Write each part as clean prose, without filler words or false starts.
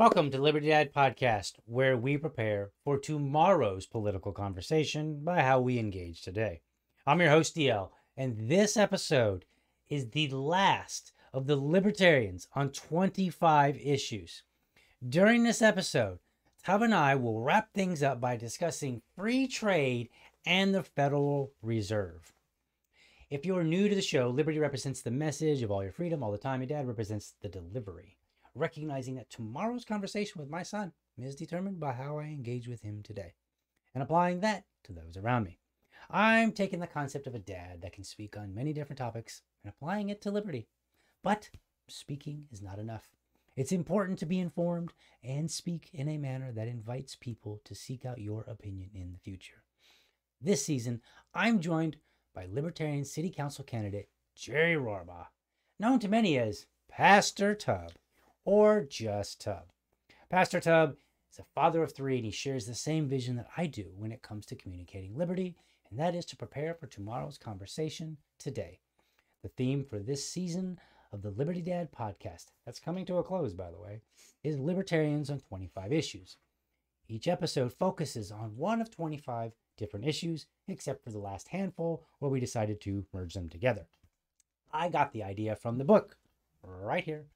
Welcome to Liberty Dad Podcast, where we prepare for tomorrow's political conversation by how we engage today. I'm your host, DL, and this episode is the last of the libertarians on 25 issues. During this episode, Tub and I will wrap things up by discussing free trade and the Federal Reserve. If you're new to the show, liberty represents the message of all your freedom, all the time, and dad represents the delivery. Recognizing that tomorrow's conversation with my son is determined by how I engage with him today, and applying that to those around me. I'm taking the concept of a dad that can speak on many different topics and applying it to liberty. But speaking is not enough. It's important to be informed and speak in a manner that invites people to seek out your opinion in the future. This season, I'm joined by Libertarian City Council candidate Jerry Rohrbaugh, known to many as Pastor Tub, or just Tub. Pastor Tub is a father of three, and he shares the same vision that I do when it comes to communicating liberty, and that is to prepare for tomorrow's conversation today. The theme for this season of the Liberty Dad Podcast, that's coming to a close, by the way, is Libertarians on 25 Issues. Each episode focuses on one of 25 different issues, except for the last handful, where we decided to merge them together. I got the idea from the book, right here,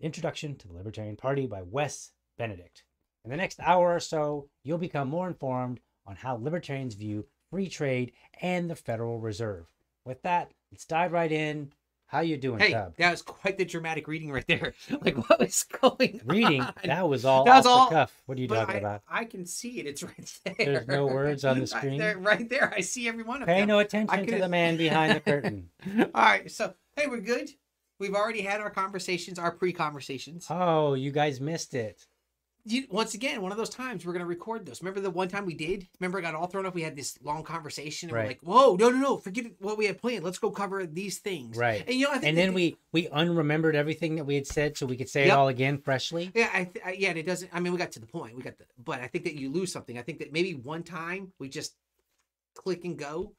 Introduction to the Libertarian Party by Wes Benedict. In the next hour or so, you'll become more informed on how libertarians view free trade and the Federal Reserve. With that, let's dive right in. How you doing, Tub? That was quite the dramatic reading right there. Like, what was going reading? On? That was all that was off all, the cuff. What are you talking about? I can see it. It's right there. There's no words on the screen. Right there. I see every one of them. Pay no attention to the man behind the curtain. All right. So, hey, we're good. We've already had our conversations, our pre-conversations. Oh, you guys missed it. Once again, one of those times we're going to record those. Remember the one time we did? Remember I got all thrown up? We had this long conversation. And right. We're like, whoa, no. Forget what we had planned. Let's go cover these things. Right. And, I think then we unremembered everything that we had said so we could say it all again freshly. Yeah. And it doesn't. I mean, we got to the point. But I think that you lose something. I think that maybe one time we just click and go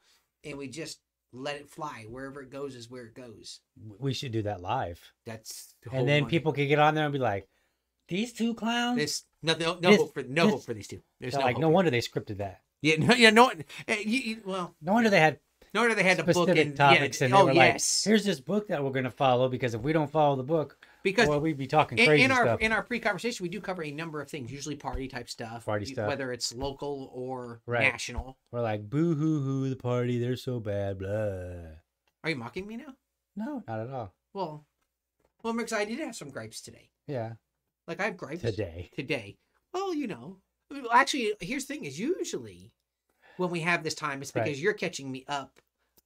and we just let it fly. Wherever it goes is where it goes. We should do that live. That's the whole And then money. People could get on there and be like, these two clowns? There's no hope for these two. There's no like, hope. No wonder they scripted that. No wonder they had specific a book and topics, and they were like, here's this book that we're going to follow, because if we don't follow the book, we'd be talking crazy stuff. In our pre-conversation, we do cover a number of things, usually party type stuff, whether it's local or national. We're like, boo hoo hoo, the party, they're so bad, blah. Are you mocking me now? No, not at all. Well, because I did have some gripes today. Yeah, like I have gripes today. Well, actually, here's the thing: is usually when we have this time, it's because you're catching me up.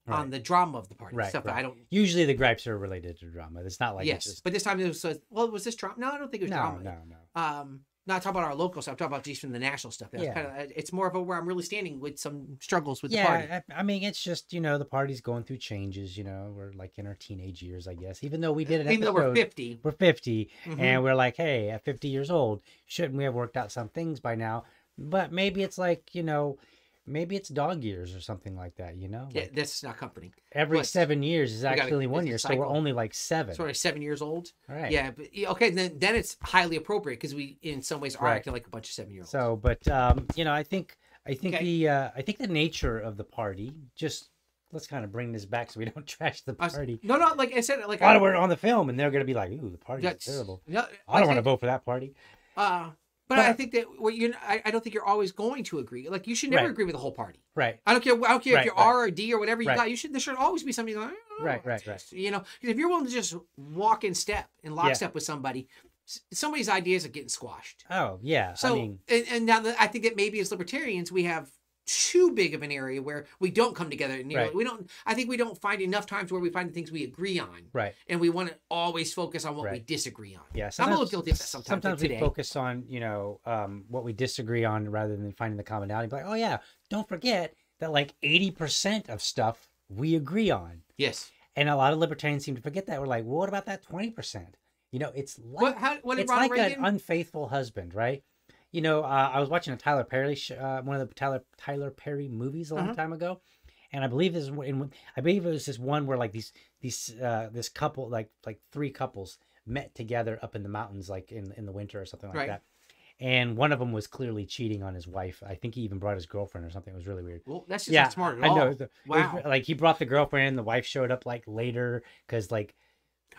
Right. On the drama of the party. Right, stuff. Right. I don't. Usually the gripes are related to drama. It's not like yes, it's just... but this time it was. Well, was this drama? No, I don't think it was drama. No. Not talking about our local stuff. I'm talking about just from the national stuff. It's more of a where I'm really standing with some struggles with the party. I mean, it's just the party's going through changes. We're like in our teenage years, I guess. Even though we did an episode, even though we're 50, mm-hmm. and we're like, hey, at 50 years old, shouldn't we have worked out some things by now? But maybe it's like Maybe it's dog years or something like that, Like this is not comforting. Every 7 years is actually 1 year, so we're only like seven. So we're 7 years old? All right. Yeah, but okay, then it's highly appropriate because we, in some ways, are acting like a bunch of 7-year-olds. So, but, I think the nature of the party, just let's kind of bring this back so we don't trash the party. Like I said, like... we're on the film, and they're going to be like, ooh, the party's terrible. I don't want to vote for that party. But I think that I don't think you're always going to agree. Like you should never agree with the whole party. Right. I don't care if you're R or D or whatever you got. There should always be somebody like right. Because if you're willing to just walk in step and lockstep with somebody, somebody's ideas are getting squashed. Oh yeah. So and now that I think that maybe as libertarians we have too big of an area where we don't come together and I think we don't find enough times where we find the things we agree on. Right. And we want to always focus on what we disagree on. Yeah. I'm a little guilty of that sometimes. Sometimes we focus on, what we disagree on rather than finding the commonality. But don't forget that like 80% of stuff we agree on. Yes. And a lot of libertarians seem to forget that. We're like, well, what about that 20%? It's like, it's like an unfaithful husband, right? I was watching a Tyler Perry, one of the Tyler Perry movies a long time ago, and I believe it was this one where like this couple, like three couples, met together up in the mountains, like in the winter or something like that. And one of them was clearly cheating on his wife. I think he even brought his girlfriend or something. It was really weird. Well, that's just not smart at all. I know. Wow. Like, he brought the girlfriend in. The wife showed up like later because like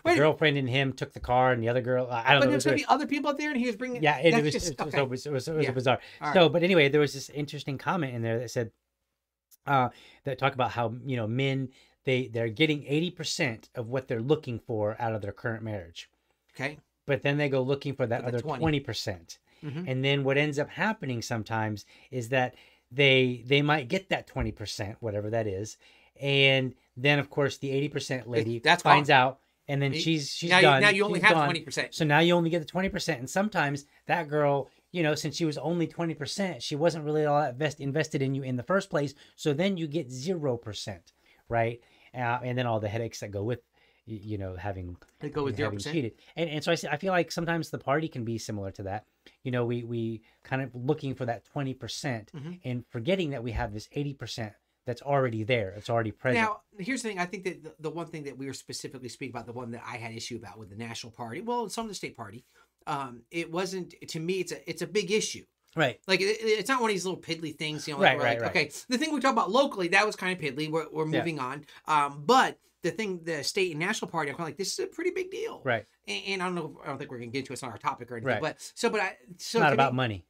the girlfriend and him took the car and the other girl. I don't know. But there's going to be other people out there and he was bringing. Yeah, it was just so bizarre. So, but anyway, there was this interesting comment in there that said, that talk about how, you know, men, they're getting 80% of what they're looking for out of their current marriage. Okay. But then they go looking for that other 20%. Mm-hmm. And then what ends up happening sometimes is that they might get that 20%, whatever that is, and then of course the 80% lady finds out, and then she's now done. Now you only have 20%. So now you only get the 20%, and sometimes that girl, you know, since she was only 20%, she wasn't really all that invested in you in the first place. So then you get 0%, right? And then all the headaches that go with, you know, having to go with 0%. Cheated. And so I feel like sometimes the party can be similar to that. You know, we kind of looking for that 20% and forgetting that we have this 80% that's already there. It's already present. Now, here's the thing. I think that the one thing that we were specifically speaking about, the one that I had issue about with the National Party, well, some of the state party, it wasn't, to me, it's a big issue. Right. Like, it's not one of these little piddly things, you know, like, okay, the thing we talked about locally, that was kind of piddly. We're moving on. But the thing, the state and national party, I'm kind of like, this is a pretty big deal. Right. And I don't think we're going to get into it. It's not our topic or anything. Right. But not about money.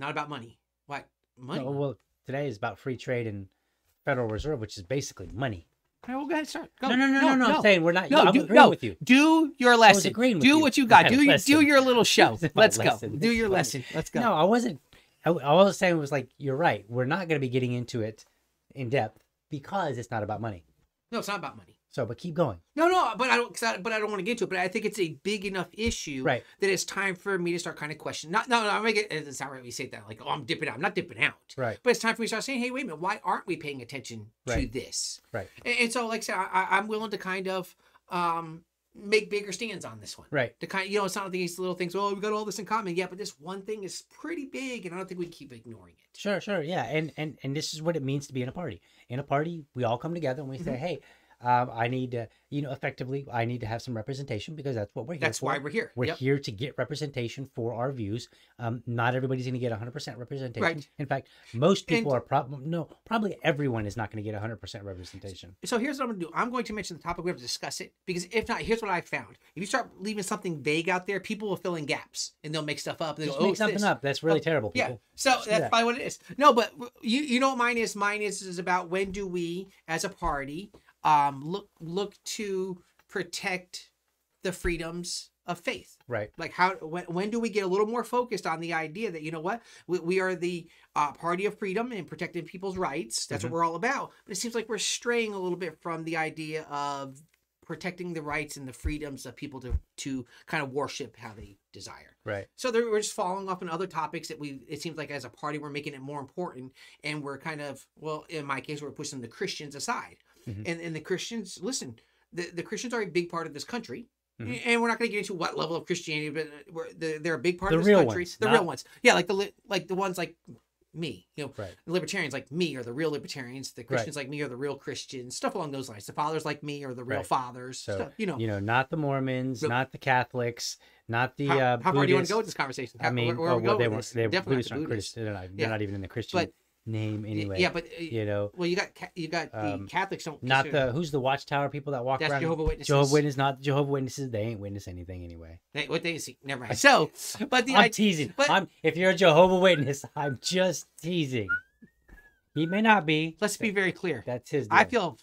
Not about money. What? Money? No, well, today is about free trade and Federal Reserve, which is basically money. All right, well, go ahead, start. Go. No. I'm saying we're not. No, I'm agreeing with you. Do your lesson. Do what you got. Do your little show. Let's go. Do your lesson. Let's go. No, I wasn't. All I was saying was like, you're right. We're not going to be getting into it in depth because it's not about money. No, it's not about money. So, but keep going. No, but I don't want to get into it. But I think it's a big enough issue that it's time for me to start kind of questioning. No, it's not right. We say that like, oh, I'm dipping out. I'm not dipping out. Right. But it's time for me to start saying, hey, wait a minute, why aren't we paying attention to this? Right. And so, like I said, I'm willing to kind of make bigger stands on this one. Right. To kind of, you know, it's not these little things. Oh, we've got all this in common. Yeah, but this one thing is pretty big, and I don't think we keep ignoring it. Sure, yeah. And this is what it means to be in a party. In a party, we all come together and we say, hey. I need to, you know, effectively, I need to have some representation because that's what we're here for. That's why we're here. We're here to get representation for our views. Not everybody's going to get 100% representation. Right. In fact, most people probably everyone is not going to get 100% representation. So here's what I'm going to do. I'm going to mention the topic. We have to discuss it because if not, here's what I found. If you start leaving something vague out there, people will fill in gaps and they'll make stuff up. And just make something up. That's really terrible, people. Yeah. So that's probably what it is. No, but you know what mine is? Mine is about when do we, as a party, look to protect the freedoms of faith. Right. Like when do we get a little more focused on the idea that, you know what, we are the party of freedom and protecting people's rights. That's what we're all about. But it seems like we're straying a little bit from the idea of protecting the rights and the freedoms of people to kind of worship how they desire. Right. So we're just falling off on other topics that it seems like as a party, we're making it more important. And we're kind of, well, in my case, we're pushing the Christians aside. Mm-hmm. And the Christians, listen, the Christians are a big part of this country. Mm-hmm. And we're not going to get into what level of Christianity, but they're a big part of this country. Real ones. Yeah, like the ones like me. You know, the libertarians like me are the real libertarians. The Christians like me are the real Christians. Stuff along those lines. The fathers like me are the real fathers. So, stuff, you know, not the Mormons, not the Catholics, not the Buddhists. How far do you want to go with this conversation? I mean, they're not even in the Christian. But, name anyway. Yeah, but you know, well, you got the Catholics don't not consider, the who's the Watchtower people that walk around. Jehovah's Witnesses. Jehovah's Witnesses. They ain't witness anything anyway. Never mind. So, but I'm teasing. But if you're a Jehovah's Witness, I'm just teasing. He may not be. Let's be very clear. That's his. Deal. I feel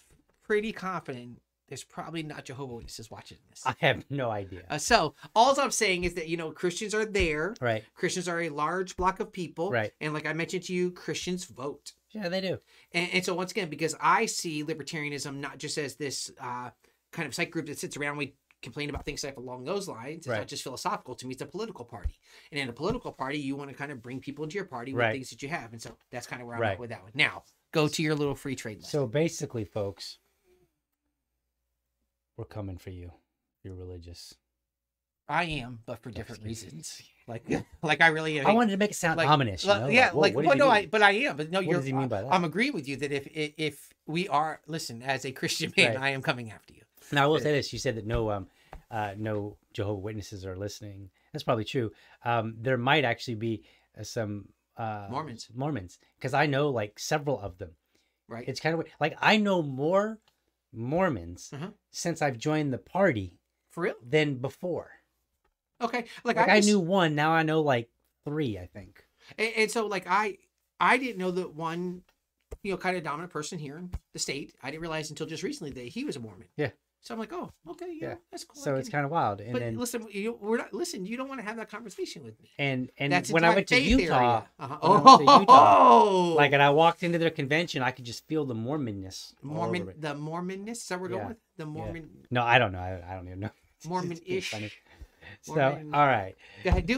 pretty confident. There's probably not Jehovah's Witnesses watching this. I have no idea. So all I'm saying is that, you know, Christians are there. Right. Christians are a large block of people. Right. And like I mentioned to you, Christians vote. Yeah, they do. And so once again, because I see libertarianism not just as this kind of psych group that sits around, we complain about things along those lines. It's not just philosophical. To me, it's a political party. And in a political party, you want to kind of bring people into your party with things that you have. And so that's kind of where I'm at with that one. Now, go to your little free trade lesson. So basically, folks, we're coming for you. You're religious. I am, but for different reasons. Like I really. I wanted to make it sound like, ominous. You know? Yeah, like what no, but I am. But no, what does he mean by that? I'm agreeing with you that if we are, listen, as a Christian man, I am coming after you. Now I will say this: you said that no no Jehovah's Witnesses are listening. That's probably true. There might actually be some Mormons, because I know like several of them. Right. It's kind of weird. Like I know more Mormons since I've joined the party for real than before. Okay. Like I knew one. Now I know like three, I think. And so like I didn't know that one, you know, kind of dominant person here in the state. I didn't realize until just recently that he was a Mormon. Yeah. So I'm like, oh, okay, yeah, that's cool. So it's kind of wild. And but then, listen, you don't want to have that conversation with me. And that's when I went to Utah, like, and I walked into their convention, I could just feel the Mormonness. The Mormonness. Is that we're going with the Mormon? Yeah. No, I don't know. I don't even know. Mormon-ish. Mormon. So all right.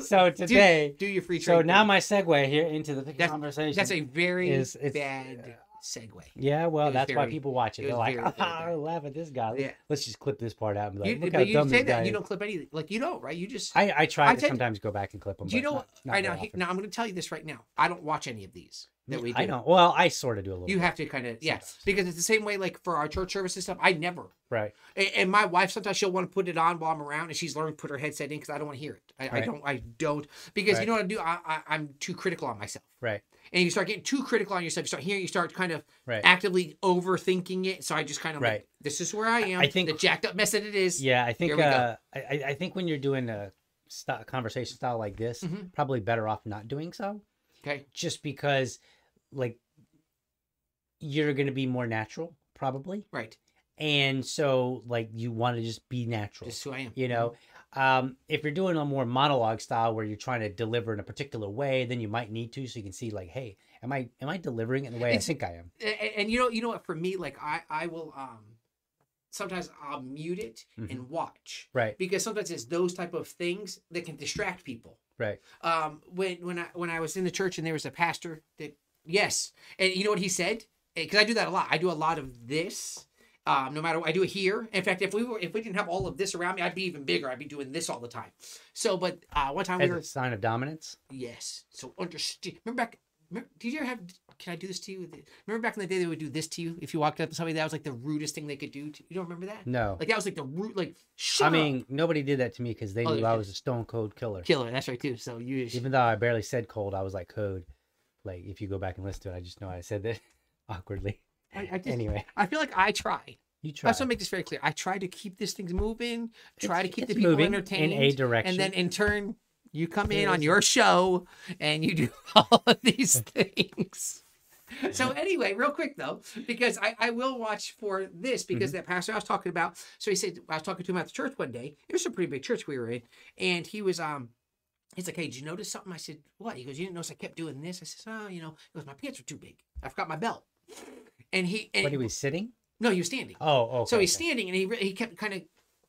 So today, do your free trade. So now my segue here into the conversation. That's a very bad. Segue. Yeah, well, that's why people watch it. They're like, I laugh at this guy. Yeah. Let's just clip this part out and be like, look how dumb this guy is. You don't clip anything. Like, you don't, right? You just... I try to sometimes go back and clip them. Do you know... Right now, I'm going to tell you this right now. I don't watch any of these that we do. I know. Well, I sort of do a little bit. You have to kind of... Yeah. Because it's the same way, like, for our church services stuff, I never... Right. And my wife, sometimes she'll want to put it on while I'm around, and she's learned to put her headset in because I don't want to hear it. I don't. Because you know what I do? I'm too critical on myself. Right. And you start getting too critical on yourself. You start hearing, you start kind of actively overthinking it. So I just kind of like, this is where I am. I think the jacked up mess that it is. Yeah, I think I think when you're doing a conversation style like this, probably better off not doing so. Okay. Just because, like, you're going to be more natural, probably. Right. And so, like, you want to just be natural. Just who I am. You know? If you're doing a more monologue style where you're trying to deliver in a particular way, then you might need to, so you can see like, hey, am I delivering it in the way I think I am? And you know what, for me, like I will, sometimes I'll mute it and watch, right? Because sometimes it's those type of things that can distract people. Right. When I was in the church and there was a pastor that, and you know what he said? 'Cause I do that a lot. I do a lot of this. No matter what, I do it here. In fact, if we didn't have all of this around me, I'd be even bigger. I'd be doing this all the time. So, but one time as a sign of dominance. Yes. So understand. Remember, did you ever have? Can I do this to you? Remember back in the day, they would do this to you if you walked up to somebody. That was like the rudest thing they could do. You don't remember that? No. Like that was like the rude. Like shut up. I mean, nobody did that to me because they knew I was a stone cold killer. That's right too. So you just... even though I barely said cold, I was like code. Like if you go back and listen to it, I just know I said that awkwardly. Anyway, I feel like I try. You try. I just want to make this very clear. I try to keep these things moving. Try to keep the people entertained in a direction, and then in turn, you come in on your show and you do all of these things. So anyway, real quick though, because I will watch for this because that pastor I was talking about. So he said I was talking to him at the church one day. It was a pretty big church we were in, and he was He's like, hey, did you notice something? I said, what? He goes, you didn't notice I kept doing this? I said, oh, you know, because my pants were too big. I forgot my belt. And he was sitting? No, he was standing. Oh, okay. So he's standing, and he kept kind of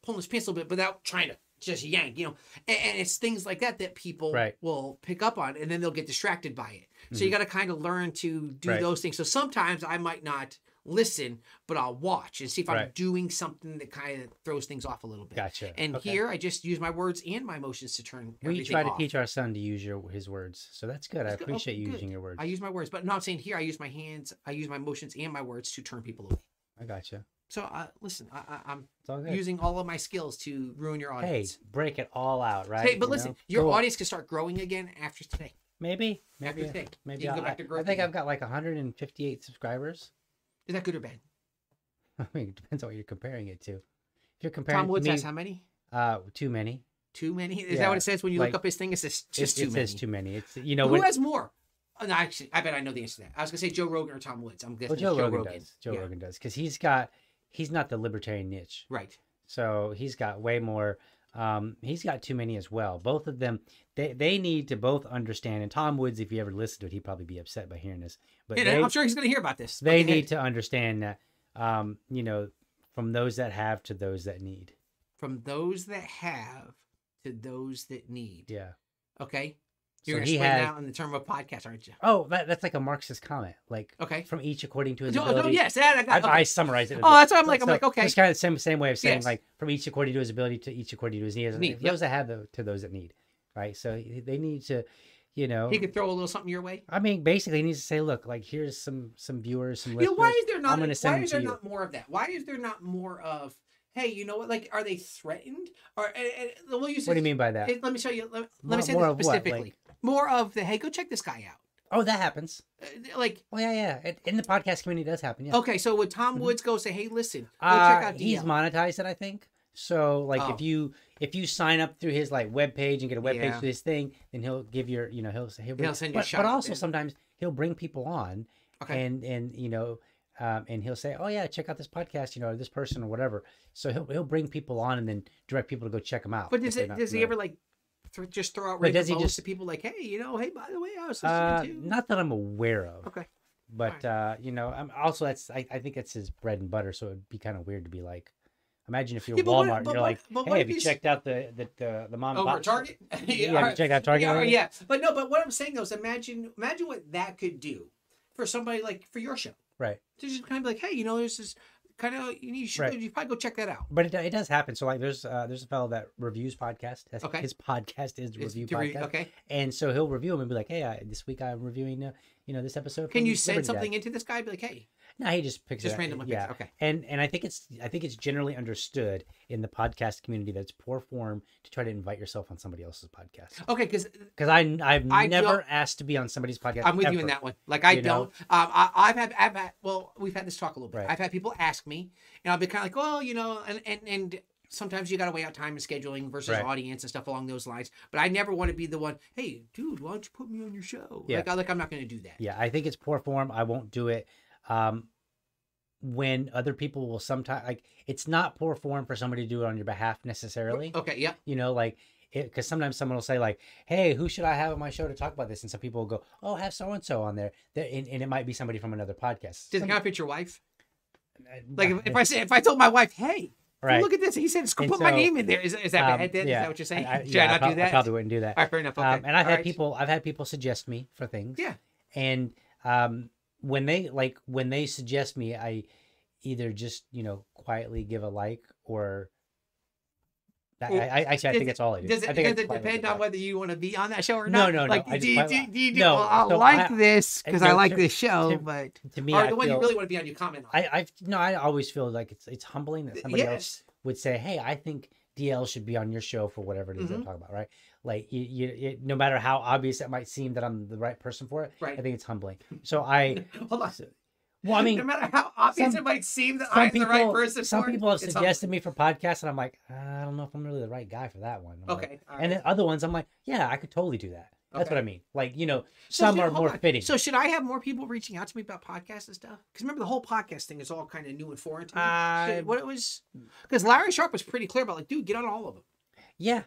pulling his pants a little bit without trying to just yank, you know. And it's things like that people will pick up on, and then they'll get distracted by it. So you got to kind of learn to do those things. So sometimes I might not listen, but I'll watch and see if I'm doing something that kind of throws things off a little bit. Gotcha. And here I just use my words and my emotions to turn everything off. We try to teach our son to use his words. So that's good. I appreciate you using your words. I use my words, but no, I'm saying here I use my hands, I use my emotions and my words to turn people away. I gotcha. So listen, I'm using all of my skills to ruin your audience. Hey, break it all out, right? Hey, but listen, your audience can start growing again after today. Maybe. After today. Maybe I'll go back to growth. I think I've got like 158 subscribers. Is that good or bad? I mean, it depends on what you're comparing it to. If you're comparing Tom Woods has how many? Too many. Too many? Is that what it says when you look up his thing? It says just too many. It says too many. It's, you know, who has more? Oh, no, actually, I bet I know the answer to that. I was going to say Joe Rogan or Tom Woods. I'm guessing Joe Rogan does. Joe Rogan does because he's not the libertarian niche. Right. So he's got way more. He's got too many as well. Both of them, they need to both understand. And Tom Woods, if you ever listened to it, he'd probably be upset by hearing this. But I'm sure he's going to hear about this. They need to understand that, you know, from those that have to those that need. From those that have to those that need. Yeah. Okay. You're going to explain that in the term of a podcast, aren't you? Oh, that's like a Marxist comment. Like, from each according to his ability. I summarize it. That's what I'm like. So, I'm like, okay. It's kind of the same way of saying, like, from each according to his ability to each according to his needs. Those that have to those that need, right? So they need to, you know. He could throw a little something your way. I mean, basically, he needs to say, look, like, here's some viewers, some listeners. You know, why is there not more of that? Why is there not more of hey, you know what? Like, are they threatened? Or we'll use what do you mean by that? Hey, let me show you. Let me say this specifically. Like, more of the, hey, go check this guy out. Oh, that happens. Like, oh yeah. In the podcast community, it does happen. Yeah. Okay, so would Tom Woods go say, hey, listen, go check out DL? He's monetized it, I think. So like, if you sign up through his like web page and get a web page through his thing, then he'll give your, you know, he'll send you a shot. But also sometimes he'll bring people on, and you know, and he'll say, oh yeah, check out this podcast, you know, or this person or whatever. So he'll bring people on and then direct people to go check them out. But does he ever like just throw out random posts to people like, hey, you know, hey, by the way, I was listening to you. Not that I'm aware of. Okay. But you know, I'm also I think that's his bread and butter. So it'd be kind of weird to be like. Imagine if you're Walmart and you're like, hey, have you checked out the mom and pop? Target? Yeah, have you checked out Target? Yeah, but no, but what I'm saying though is imagine what that could do for somebody like, for your show. Right. To just kind of be like, hey, you know, there's this kind of, you probably go check that out. But it does happen. So like there's a fellow that reviews podcasts. His podcast is Review Podcast. Okay. And so he'll review them and be like, hey, this week I'm reviewing, you know, this episode. Can you send something into this guy and be like, hey. No, he just picks just randomly. Yeah, picks. Okay. And I think it's generally understood in the podcast community that it's poor form to try to invite yourself on somebody else's podcast. Okay, because I've never asked to be on somebody's podcast. I'm with you in that one. Like I don't. I've had we've had this talk a little bit. Right. I've had people ask me, and I'll be kind of like, well, you know, and sometimes you got to weigh out time and scheduling versus audience and stuff along those lines. But I never want to be the one, hey, dude, why don't you put me on your show? Yeah. Like I'm not going to do that. Yeah, I think it's poor form. I won't do it. When other people will sometimes, like, it's not poor form for somebody to do it on your behalf necessarily. Okay. Yeah. You know, like, because sometimes someone will say like, hey, who should I have on my show to talk about this? And some people will go, oh, have so-and-so on there. And it might be somebody from another podcast. Does it not fit your wife? Like if I told my wife, hey, look at this. He said, put my name in there. Is that bad then? Is that what you're saying? Should I not do that? I probably wouldn't do that. All right, fair enough. Okay. And I've had people suggest me for things. Yeah. And, when they suggest me, I either just, you know, quietly give a like or that, I think that's all I do. Does it depend on whether you want to be on that show or not? No. Like, do you like this because I like this show, but... To me, the one you really want to be on, you comment on. I always feel like it's humbling that somebody else would say, hey, I think DL should be on your show for whatever it is they're talking about, right? Like no matter how obvious it might seem that I'm the right person for it, right. I think it's humbling. So I hold on. Well, I mean, no matter how obvious it might seem that I'm the right person for it, some people have suggested me for podcasts, and I'm like, I don't know if I'm really the right guy for that one. Okay, all right. And then other ones, I'm like, yeah, I could totally do that. That's what I mean. Like, you know, some are more fitting. So should I have more people reaching out to me about podcasts and stuff? Because remember, the whole podcast thing is all kind of new and foreign to me. Because Larry Sharp was pretty clear about like, dude, get on all of them. Yeah,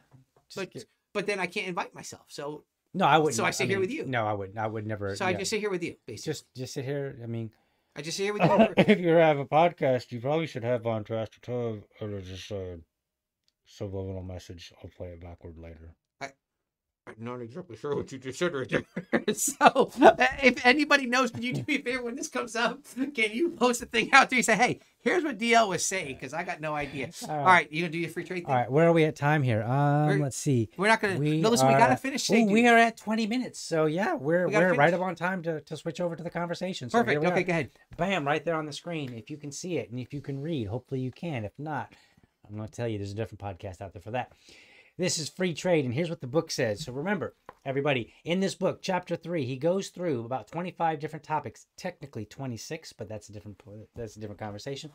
but then I can't invite myself. So no, I wouldn't. So I sit here with you. No, I wouldn't. I would never. So I just sit here with you, basically. Just sit here. I mean, I just sit here with you. If you have a podcast, you probably should have on Pastor Tub or just a subliminal message. I'll play it backward later. I'm not exactly sure what you just said right there. So if anybody knows, can you do me a favor when this comes up? Can you post a thing out there? You say, hey, here's what DL was saying because I got no idea. All right, you going to do your free trade thing? All right, where are we at time here? Let's see. We're not going to. No, listen, we got to finish today. We are at 20 minutes. So, yeah, we're right up on time to switch over to the conversation. So perfect. Okay, go ahead. Bam, right there on the screen. If you can see it and if you can read, hopefully you can. If not, I'm going to tell you there's a different podcast out there for that. This is Free Trade, and here's what the book says. So remember, everybody, in this book, Chapter 3, he goes through about 25 different topics, technically 26, but that's a different conversation.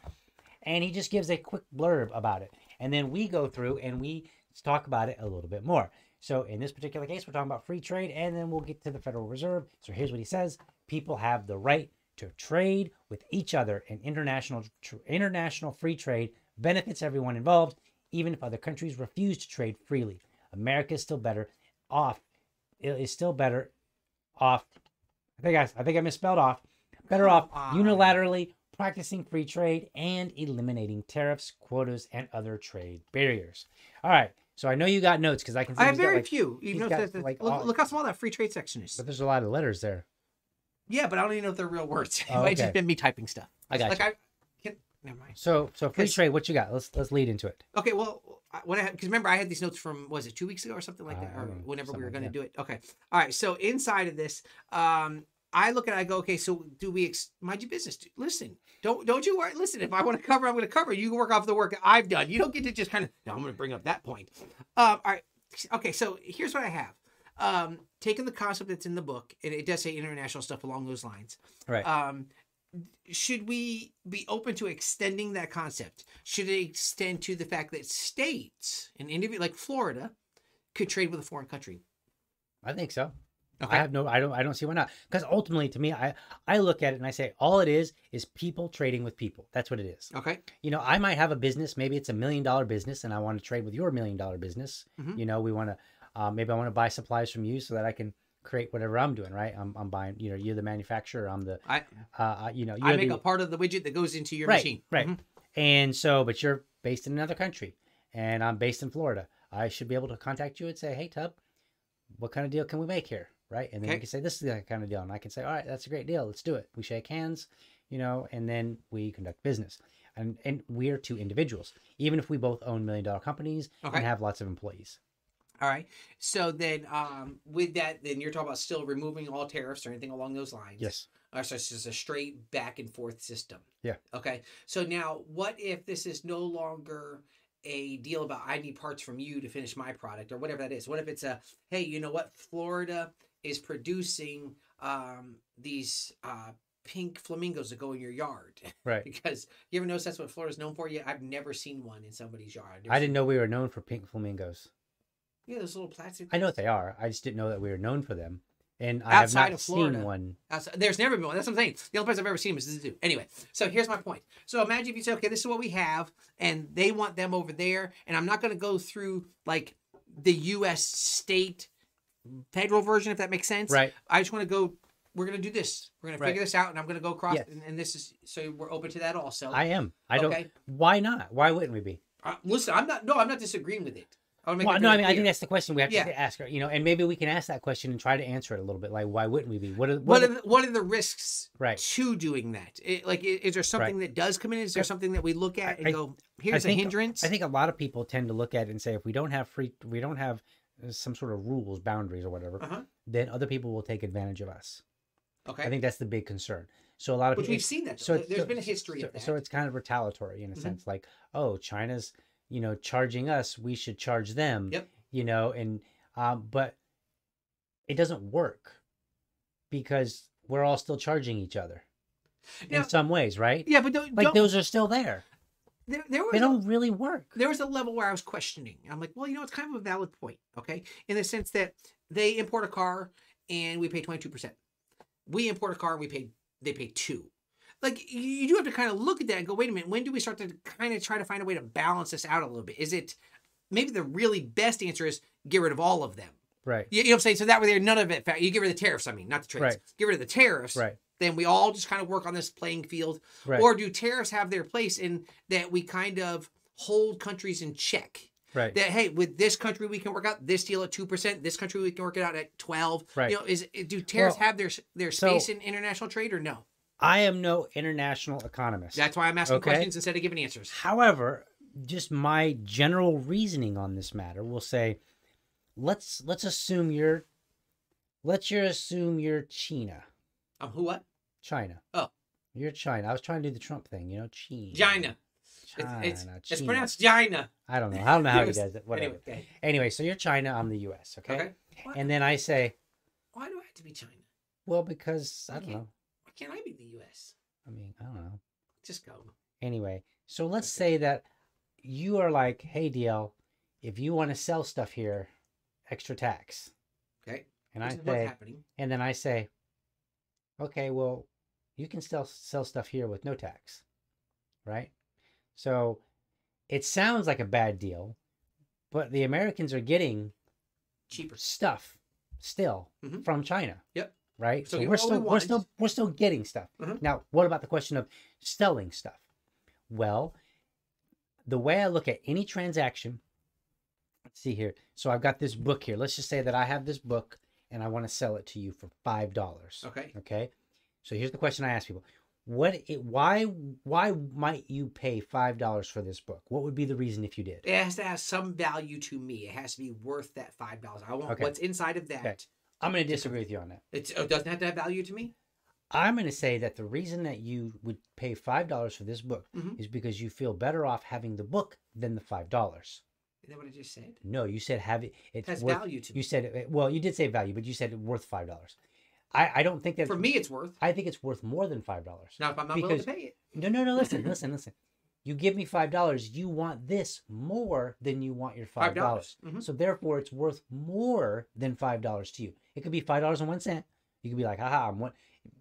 And he just gives a quick blurb about it. And then we go through, and we talk about it a little bit more. So in this particular case, we're talking about free trade, and then we'll get to the Federal Reserve. So here's what he says. People have the right to trade with each other, and international free trade benefits everyone involved. Even if other countries refuse to trade freely, America is still better off. I think I misspelled off. Better off unilaterally practicing free trade and eliminating tariffs, quotas, and other trade barriers. All right. So I know you got notes because I can see. I have very few. Look how small that free trade section is. But there's a lot of letters there. Yeah, but I don't even know if they're real words. It might just been me typing stuff. I got you. Never mind. So free trade. What you got? Let's lead into it. Okay. Well, because remember I had these notes from 2 weeks ago or something like that, or whenever we were going to do it. Okay. All right. So inside of this, I look at it, I go, okay, so do we mind your business? Dude, listen, don't you worry. Listen, if I want to cover, I'm going to cover. You work off the work I've done. You don't get to just kind of, no, I'm going to bring up that point. All right. Okay. So here's what I have. Taking the concept that's in the book, and it does say international stuff along those lines. Right. Should we be open to extending that concept? Should it extend to the fact that states, an individual like Florida, could trade with a foreign country? I think so. Okay. I don't see why not. Because ultimately, to me, I look at it and I say, all it is people trading with people. That's what it is. Okay. You know, I might have a business, maybe it's $1 million business, and I want to trade with your $1 million business. Mm-hmm. You know, we want to, maybe I want to buy supplies from you so that I can create whatever I'm doing, right? I'm buying, you know, you're the manufacturer, I'm the, you know. I make a part of the widget that goes into your machine. Right, mm-hmm. And so, but you're based in another country, and I'm based in Florida. I should be able to contact you and say, hey, Tub, what kind of deal can we make here? Right. And then you can say, this is the kind of deal. And I can say, all right, that's a great deal. Let's do it. We shake hands, you know, and then we conduct business. And we are two individuals, even if we both own $1 million companies and have lots of employees. All right. So then with that, then you're talking about still removing all tariffs or anything along those lines. Yes. So it's just a straight back and forth system. Yeah. Okay. So now what if this is no longer a deal about I need parts from you to finish my product or whatever that is? What if it's a, hey, you know what? Florida is producing these pink flamingos that go in your yard. Right. Because you ever notice that's what Florida's known for? Yeah, I've never seen one in somebody's yard. I didn't know we were known for pink flamingos. Yeah, those little plastic. I know what they are. I just didn't know that we were known for them. And I outside have not of Florida, seen one. Outside, there's never been one. That's what I'm saying. The only place I've ever seen is this dude. Anyway, so here's my point. So imagine if you say, okay, this is what we have, and they want them over there, and I'm not going to go through, like, the U.S. state federal version, if that makes sense. Right. I just want to go, we're going to do this. We're going to figure this out, and I'm going to go across. Yes. And this is, so we're open to that also. I am. I don't, why not? Why wouldn't we be? Listen, I'm not disagreeing with it. Well, no, I mean, I think that's the question we have to ask her, you know, and maybe we can ask that question and try to answer it a little bit. Like, why wouldn't we be? What are the risks to doing that? Is there something that does come in? Is there something that we look at and go, here's a hindrance? I think a lot of people tend to look at it and say, if we don't have some sort of rules, boundaries or whatever, then other people will take advantage of us. Okay. I think that's the big concern. So a lot of people, we've seen that. So there's been a history of that. So it's kind of retaliatory in a sense, like, oh, China's, you know, charging us, we should charge them, you know, and, but it doesn't work because we're all still charging each other in some ways, right? Yeah, but don't, those are still there. They don't really work. There was a level where I was questioning. I'm like, well, you know, it's kind of a valid point, okay? In the sense that they import a car and we pay 22%. We import a car and they pay 2%. Like, you do have to kind of look at that and go, wait a minute, when do we start to kind of try to find a way to balance this out a little bit? Is it, maybe the really best answer is get rid of all of them. Right. You know what I'm saying? So that way there, none of it, you get rid of the tariffs, I mean, not the trades. Right. Get rid of the tariffs. Right. Then we all just kind of work on this playing field. Right. Or do tariffs have their place in that we kind of hold countries in check? Right. That, hey, with this country, we can work out this deal at 2%. This country, we can work it out at 12%. Right. You know, do tariffs have their space in international trade or no? I am no international economist. That's why I'm asking questions instead of giving answers. However, just my general reasoning on this matter will say, let's assume you're China. Who what? China. Oh, you're China. I was trying to do the Trump thing, you know, China. China. It's pronounced China. I don't know how he does it. Whatever. Anyway, so you're China. I'm the U.S. Okay. And then I say, why do I have to be China? Well, because I don't know. Can I be the U.S.? I mean, I don't know. Just go. Anyway, so let's say that you are like, hey, DL, if you want to sell stuff here, extra tax. Okay. And I say, and then I say, okay, well, you can still sell stuff here with no tax, right? So it sounds like a bad deal, but the Americans are getting cheaper stuff still from China. Yep. Right. So we're still getting stuff. Now, what about the question of selling stuff? Well, the way I look at any transaction, let's see here. So I've got this book here. Let's just say that I have this book and I want to sell it to you for $5. Okay. Okay. So here's the question I ask people. Why might you pay $5 for this book? What would be the reason if you did? It has to have some value to me. It has to be worth that $5. I want what's inside of that. Okay. I'm going to disagree with you on that. It doesn't have to have value to me? I'm going to say that the reason that you would pay $5 for this book is because you feel better off having the book than the $5. Is that what I just said? No, you said have it. It has value to me. You said, well, you did say value, but you said worth $5. I don't think that for me it's worth. I think it's worth more than $5. Now, if I'm not willing to pay it. No. Listen, listen. You give me $5. You want this more than you want your $5. So therefore, it's worth more than $5 to you. It could be $5.01. You could be like, haha, I'm one.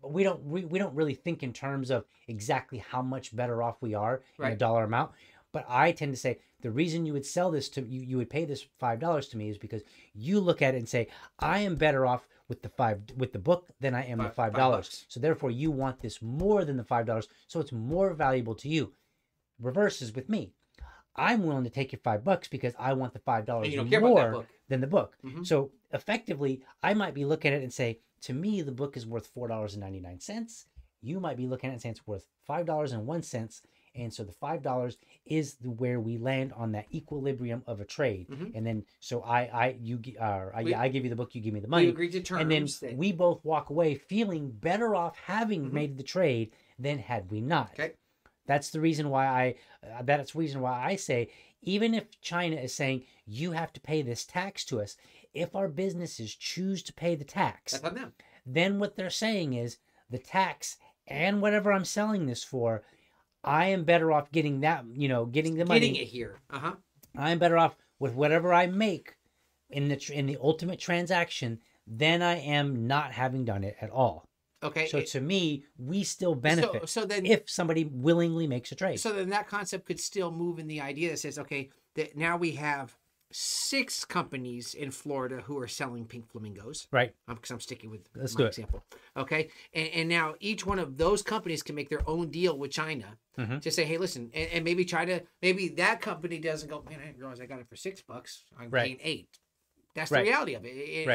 We don't really think in terms of exactly how much better off we are in a dollar amount. But I tend to say the reason you would sell this to you, you would pay this $5 to me, is because you look at it and say, I am better off with the book than I am with $5. So therefore, you want this more than the $5. So it's more valuable to you. Reverse is with me. I'm willing to take your $5 because I want the $5 more than the book. So effectively, I might be looking at it and say, to me, the book is worth $4.99. You might be looking at it and saying it's worth $5.01. And so the $5 is where we land on that equilibrium of a trade. And then so I give you the book, you give me the money. We agree to terms. And then we both walk away feeling better off having made the trade than had we not. Okay. That's the reason why I say, even if China is saying you have to pay this tax to us, if our businesses choose to pay the tax, that's on them. Then what they're saying is the tax and whatever I'm selling this for, I am better off getting that, getting the money. Getting it here. I'm better off with whatever I make in the ultimate transaction than I am not having done it at all. Okay. So to me, we still benefit so then, if somebody willingly makes a trade. So then that concept could still move in the idea that says, okay, that now we have 6 companies in Florida who are selling pink flamingos. Right. Because I'm sticking with my example. Okay. And now each one of those companies can make their own deal with China to say, hey, listen, and maybe China, maybe that company doesn't go, man, I didn't realize I got it for $6. I'm paying $8. That's the reality of it.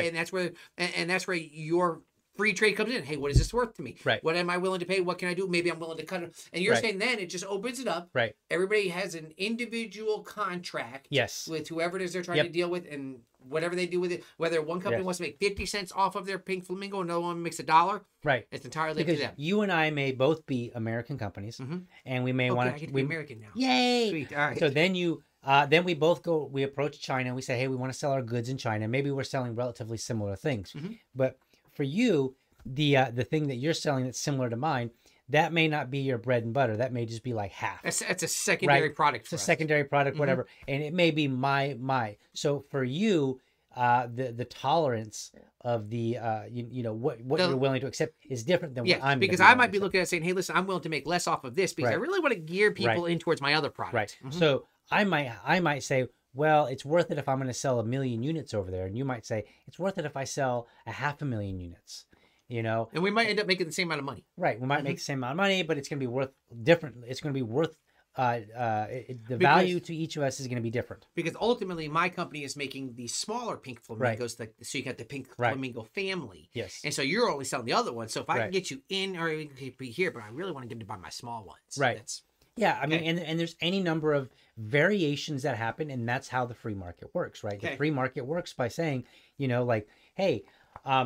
And that's where, your free trade comes in. Hey, what is this worth to me? Right. What am I willing to pay? What can I do? Maybe I'm willing to cut it. And you're saying then it just opens it up. Right. Everybody has an individual contract. Yes. With whoever it is they're trying to deal with, and whatever they do with it, whether one company wants to make 50 cents off of their pink flamingo, another one makes $1. Right. It's entirely up to them. You and I may both be American companies, and we may want to be American now. Yay! Sweet. All right. So then you. Then we both go, we approach China, and we say, hey, we want to sell our goods in China. Maybe we're selling relatively similar things, but for you, the thing that you're selling that's similar to mine, that may not be your bread and butter. That may just be like half. That's a secondary product. It's a secondary product, whatever. And it may be my. So for you, the tolerance of the what you're willing to accept is different than what I'm. Because I might be looking at saying, hey, listen, I'm willing to make less off of this because I really want to gear people in towards my other product. Right. So I might say, well, it's worth it if I'm going to sell 1 million units over there. And you might say, it's worth it if I sell 500,000 units, And we might end up making the same amount of money. Right. We might make the same amount of money, but it's going to be worth different. It's going to be worth value to each of us is going to be different. Because ultimately, my company is making the smaller pink flamingos. So you got the pink flamingo family. Yes. And so you're only selling the other one. So if I can get you in, or you can be here, but I really want to get to buy my small ones. Right. That's... Yeah, I mean, and there's any number of variations that happen, and that's how the free market works, right? Okay. The free market works by saying, like, hey, I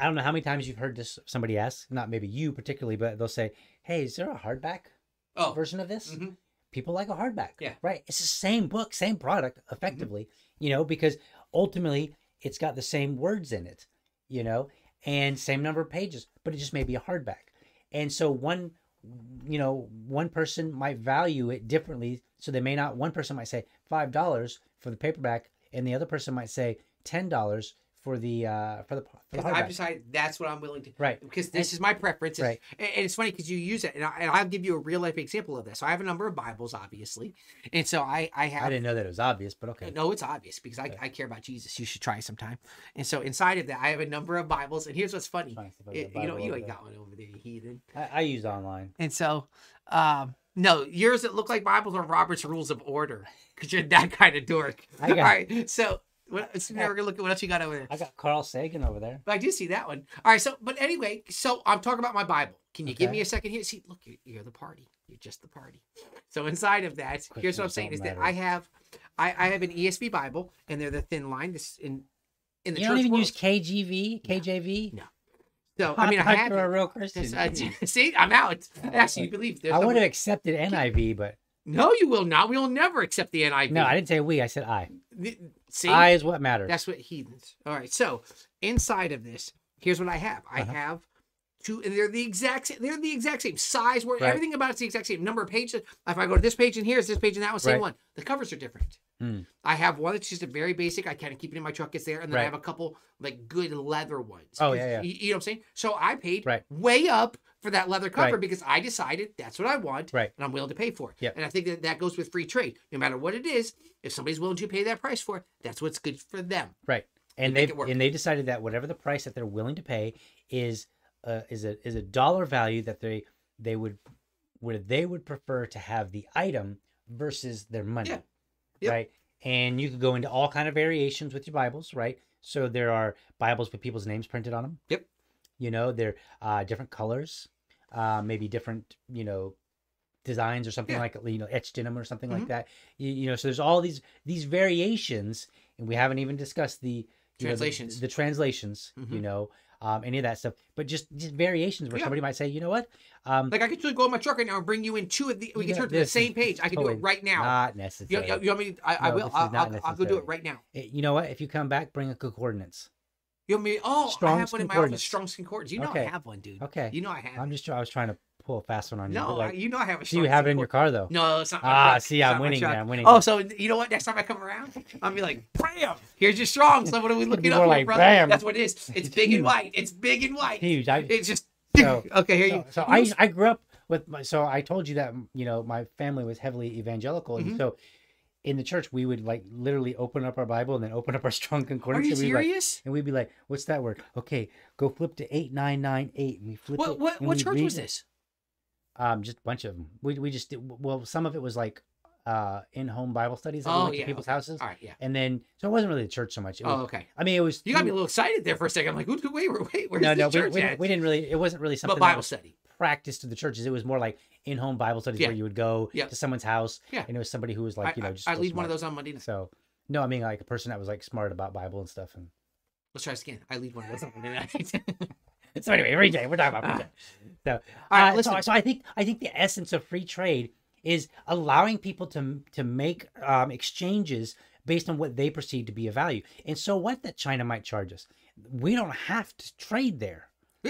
don't know how many times you've heard this, somebody ask, not maybe you particularly, but they'll say, hey, is there a hardback version of this? People like a hardback, right? It's the same book, same product, effectively, because ultimately it's got the same words in it, and same number of pages, but it just may be a hardback. And so one person might value it differently, so they may not. One person might say $5 for the paperback, and the other person might say $10 for the for the hardback. I've decided that's what I'm willing to, because this is my preference. And it's funny because you use it, and I'll give you a real life example of that. So I have a number of Bibles, obviously, and so I didn't know that it was obvious, but okay. No, it's obvious because I care about Jesus. You should try sometime. And so inside of that, I have a number of Bibles, and here's what's funny. You ain't got one over there, you heathen. I use online, and so. No, yours that look like Bibles are Robert's Rules of Order because you're that kind of dork. Now we're gonna look at what else you got over there. I got Carl Sagan over there. But I do see that one. All right. So, but anyway, so I'm talking about my Bible. Can you give me a second here? See, look, you're the party. You're just the party. So inside of that, here's what I'm saying is that I have an ESV Bible, and they're the thin line. This in the church. You don't even use KJV. No. So I mean, I have a real Christian. See, I'm out. Actually, you believe. I would have accepted NIV, but no, you will not. We will never accept the NIV. No, I didn't say we. I said I. See, I is what matters. That's what heathens. All right. So inside of this, here's what I have. I have two, and they're the exact same. They're the exact same size. Where everything about it's the exact same number of pages. If I go to this page and here's this page and that one, same one. The covers are different. I have one that's just a very basic. I kind of keep it in my truck. It's there. And then I have a couple like good leather ones. Oh, yeah, yeah. You know what I'm saying? So I paid way up for that leather cover because I decided that's what I want and I'm willing to pay for it. Yep. And I think that that goes with free trade. No matter what it is, if somebody's willing to pay that price for it, that's what's good for them. Right. And they decided that whatever the price that they're willing to pay is a dollar value that they would prefer to have the item versus their money. Yeah. Yep. Right. And you could go into all kind of variations with your Bibles, right? So there are Bibles with people's names printed on them. Yep. You know, they're different colors, maybe different, you know, designs or something like, you know, etched in them or something like that. You know, so there's all these variations, and we haven't even discussed the translations, the translations, you know, any of that stuff, but just variations where somebody might say, you know what? Like I could just go in my truck right now and bring you in two of the, we can turn to the same page. I can do it right now. Not necessary. You want me to, I will. I'll go do it right now. You know what? If you come back, bring a concordance. You want me? Oh, I have one in my office. Strong's Concordance. You know I have one, dude. Okay. You know I have. I'm just, I was trying to pull a fast one on you. No, like, you know I have a Strong's. Do you have it in your car though? No, it's not. Ah, see, I'm winning, man. I'm winning. Oh, so you know what? Next time I come around, I'll be like, bam! Here's your Strong's. So what are we looking up, like, brother? Bam. That's what it is. It's big and white. It's big and white. Huge. It's just so, okay. Here you. So I grew up with my. So I told you that you know my family was heavily evangelical, and so in the church we would like literally open up our Bible and then open up our Strong's Concordance. Are you serious? Like, and we'd be like, "What's that word? Okay, go flip to 8998." And we flip. What church was this? Just a bunch of them. We just did, well, some of it was like in-home Bible studies. Like we went to people's houses. All right, yeah. And then so it wasn't really the church so much. It was, okay. I mean, it was. You got me a little excited there for a second. I'm like, wait, where's the church? We didn't really. It wasn't really something. But Bible study. Practice to the churches. It was more like in-home Bible studies where you would go to someone's house. Yeah. And it was somebody who was like, you know, just. I lead one of those on Monday night. So no, I mean like a person that was like smart about Bible and stuff. And let's try this again. I lead one of those on Monday night. So anyway, every day we're talking about free trade. So, all right, so I think the essence of free trade is allowing people to make exchanges based on what they perceive to be a value. And so what that China might charge us, we don't have to trade there.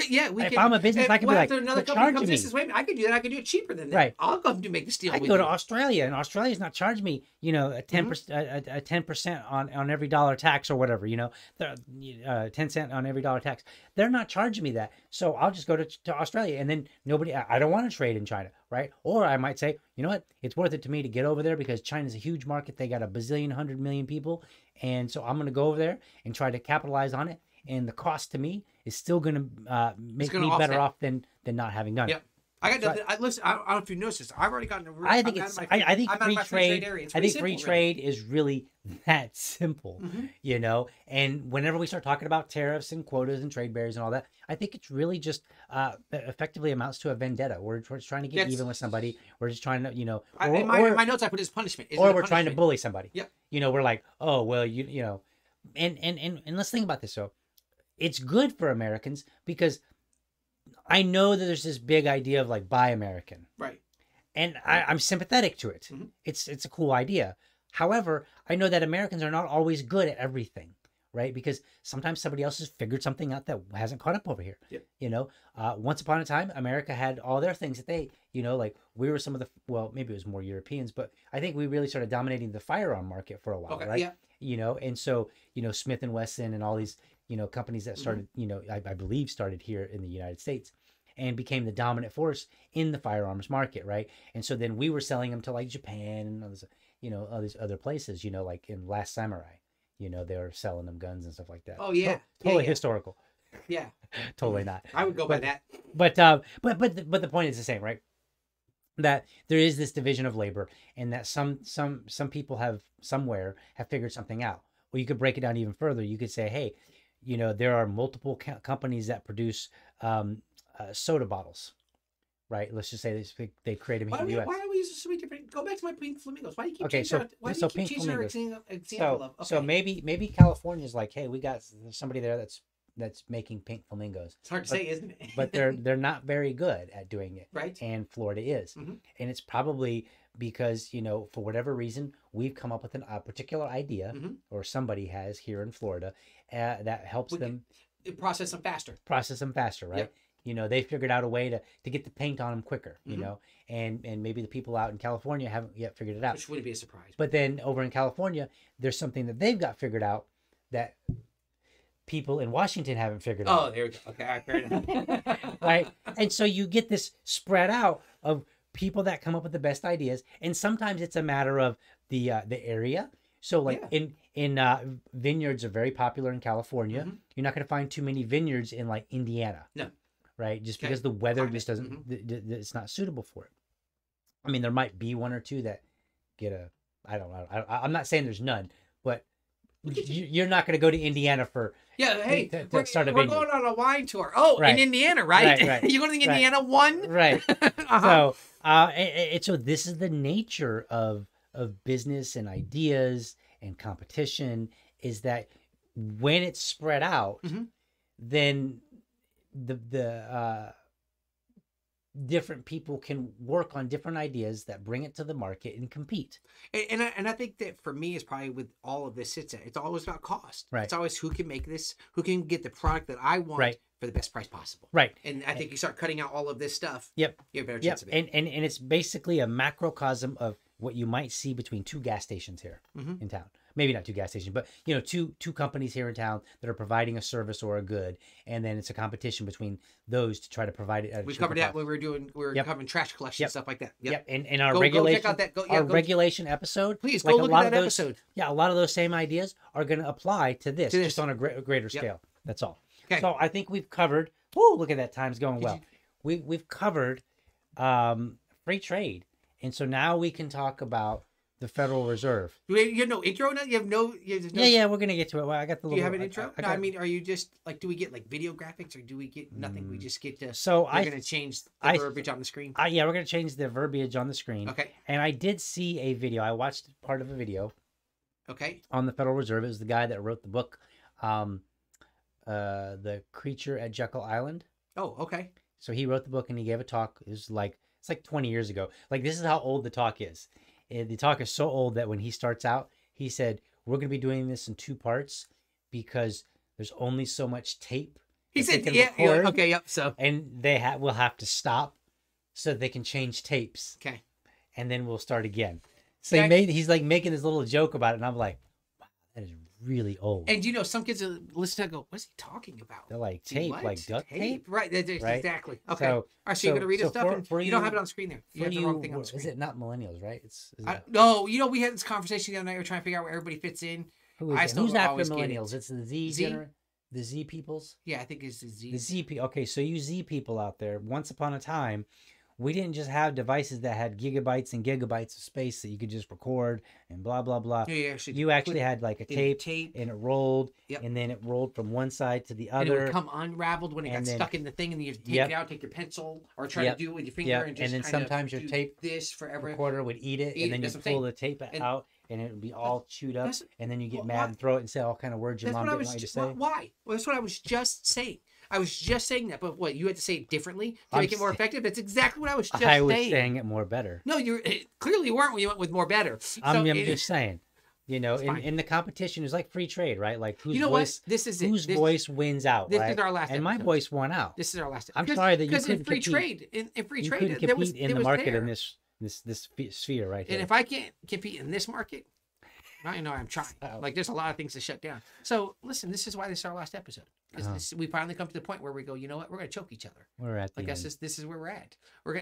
Yeah, we if I'm a business, I can be like, another company comes this way, I can do that. I can do it cheaper than that. Right. I'll go and make this deal. I can go to Australia, and Australia's not charge me, you know, a 10% on every dollar tax or whatever, you know, 10 cent on every dollar tax. They're not charging me that, so I'll just go to Australia, and then nobody. I don't want to trade in China, right? Or I might say, you know what, it's worth it to me to get over there because China's a huge market. They got a bazillion, 100 million people, and so I'm going to go over there and try to capitalize on it. And the cost to me is still going to make me better off than not having done it. I got nothing. Listen, I don't know if you noticed this. I've already gotten a. I think free trade is really that simple, you know. And whenever we start talking about tariffs and quotas and trade barriers and all that, I think it's really just effectively amounts to a vendetta. We're just trying to get even with somebody. We're just trying to, you know. In my notes, I put it as punishment. Or we're trying to bully somebody. Yeah. You know, we're like, oh well, you know, and let's think about this. So. It's good for Americans because I know that there's this big idea of like buy American. Right. And I'm sympathetic to it. It's a cool idea. However, I know that Americans are not always good at everything, right? Because sometimes somebody else has figured something out that hasn't caught up over here. Yep. You know, once upon a time, America had all their things that they, you know, like we were some of the, well, maybe it was more Europeans, but I think we really started dominating the firearm market for a while, right? Yeah. You know, and so, you know, Smith and Wesson and all these, you know, companies that started, you know, I believe started here in the United States and became the dominant force in the firearms market, right? And so then we were selling them to like Japan and others, you know, all these other places, you know, like in Last Samurai, you know, they were selling them guns and stuff like that. Oh, yeah. Totally historical. Yeah. Totally not. I would go by that. But the point is the same, right? That there is this division of labor and that some people have figured something out. Well, you could break it down even further. You could say, hey, you know, there are multiple companies that produce soda bottles, right? Let's just say they create them in the U.S. Why are we using so many different? Go back to my pink flamingos. Why do you keep changing our example? So maybe California's like, hey, we got somebody there that's that's making pink flamingos. It's hard to say, isn't it? But they're not very good at doing it. Right. And Florida is. Mm-hmm. And it's probably because, you know, for whatever reason, we've come up with a particular idea, mm-hmm. or somebody has here in Florida, that helps them. Process them faster. Process them faster, right? Yep. You know, they figured out a way to get the paint on them quicker, you mm-hmm. know, and maybe the people out in California haven't yet figured it out. Which wouldn't be a surprise. But then over in California, there's something that they've got figured out that people in Washington haven't figured out. Oh, there we go. Okay, I figured it out. Right? And so you get this spread out of people that come up with the best ideas. And sometimes it's a matter of the area. So like yeah. in vineyards are very popular in California. Mm-hmm. You're not going to find too many vineyards in like Indiana. No. Right? Just okay. because the weather just doesn't, mm-hmm. It's not suitable for it. I mean, there might be one or two that get a, I don't know. I'm not saying there's none, but you're not going to go to Indiana for, yeah, hey, to start a vineyard. We're going on a wine tour. Oh, right. In Indiana, right? Right. You're going to Indiana right. one? Right. Uh-huh. So, so this is the nature of business and ideas and competition, is that when it's spread out, mm-hmm. then the different people can work on different ideas that bring it to the market and compete. And I think that for me is probably with all of this, it's always about cost. Right. It's always who can make this, who can get the product that I want right. for the best price possible. Right. And I think you start cutting out all of this stuff. Yep. You have a better chance yep. of it. And it's basically a macrocosm of what you might see between two gas stations here mm-hmm. in town. Maybe not two gas stations, but, you know, two companies here in town that are providing a service or a good, and then it's a competition between those to try to provide it. We covered that when we were yep. covering trash collection yep. stuff like that. Yep. Yep. And our regulation, go check out that. Go, yeah, our regulation episode. Please like go look at that episode. Yeah, a lot of those same ideas are going to apply to this, just on a greater yep. scale. That's all. Okay. So I think we've covered. Woo! Look at that. Time's going well. We've covered free trade, and so now we can talk about the Federal Reserve. You have no intro now? You have no... Yeah, we're going to get to it. Well, I got the little... Do you have an intro? I mean, are you just... Like, do we get, like, video graphics, or do we get nothing? We just get to... So we're going to change the verbiage on the screen? Yeah, we're going to change the verbiage on the screen. Okay. And I did see a video. I watched part of a video. Okay. On the Federal Reserve. It was the guy that wrote the book, The Creature at Jekyll Island. Oh, okay. So he wrote the book, and he gave a talk. It was like... It's like 20 years ago. Like, this is how old the talk is. The talk is so old that when he starts out, he said, we're going to be doing this in two parts because there's only so much tape. He said, yeah, okay, yep. So, and they will have to stop so they can change tapes. Okay. And then we'll start again. So okay. He's like making this little joke about it. And I'm like, wow, that is really old. And you know, some kids are listening and go, what's he talking about? They're like, tape, what? Like duct tape? Right, exactly. Okay. So, all right, so you're going to read his stuff, and you don't have it on screen there. You have the wrong thing on the screen. Is it not millennials, right? No, you know, we had this conversation the other night. We were trying to figure out where everybody fits in. Who's after millennials? It's the Z generation. The Z peoples? Yeah, I think it's the Z. The Z people. Okay, so you Z people out there, once upon a time, we didn't just have devices that had gigabytes and gigabytes of space that you could just record and blah, blah, blah. Yeah, you actually had like a tape and it rolled yep. and then it rolled from one side to the other. And it would come unraveled when it got stuck in the thing, and then you take yep. it out, take your pencil or try yep. to do it with your finger yep. and just and then sometimes your tape this forever. Recorder would eat it and then you pull the tape out and it would be all chewed up, and then you get mad and throw it and say all kind of words your mom didn't want you to say. Why? Well, that's what I was just saying. I was just saying that, but what, you had to say it differently to make it more effective? That's exactly what I was just saying. I was saying it more better. No, you clearly weren't when you went with more better. I'm just saying, you know, in the competition, it's like free trade, right? Like whose voice wins out, right? This is our last episode. And my voice won out. This is our last episode. I'm sorry that you couldn't compete. Because in free trade, you couldn't compete in the market in this sphere right here. And if I can't compete in this market, I know I'm trying. Like, there's a lot of things to shut down. So, listen, this is why this is our last episode. We finally come to the point where we go, you know what? We're going to choke each other. We're at the end. This is where we're at.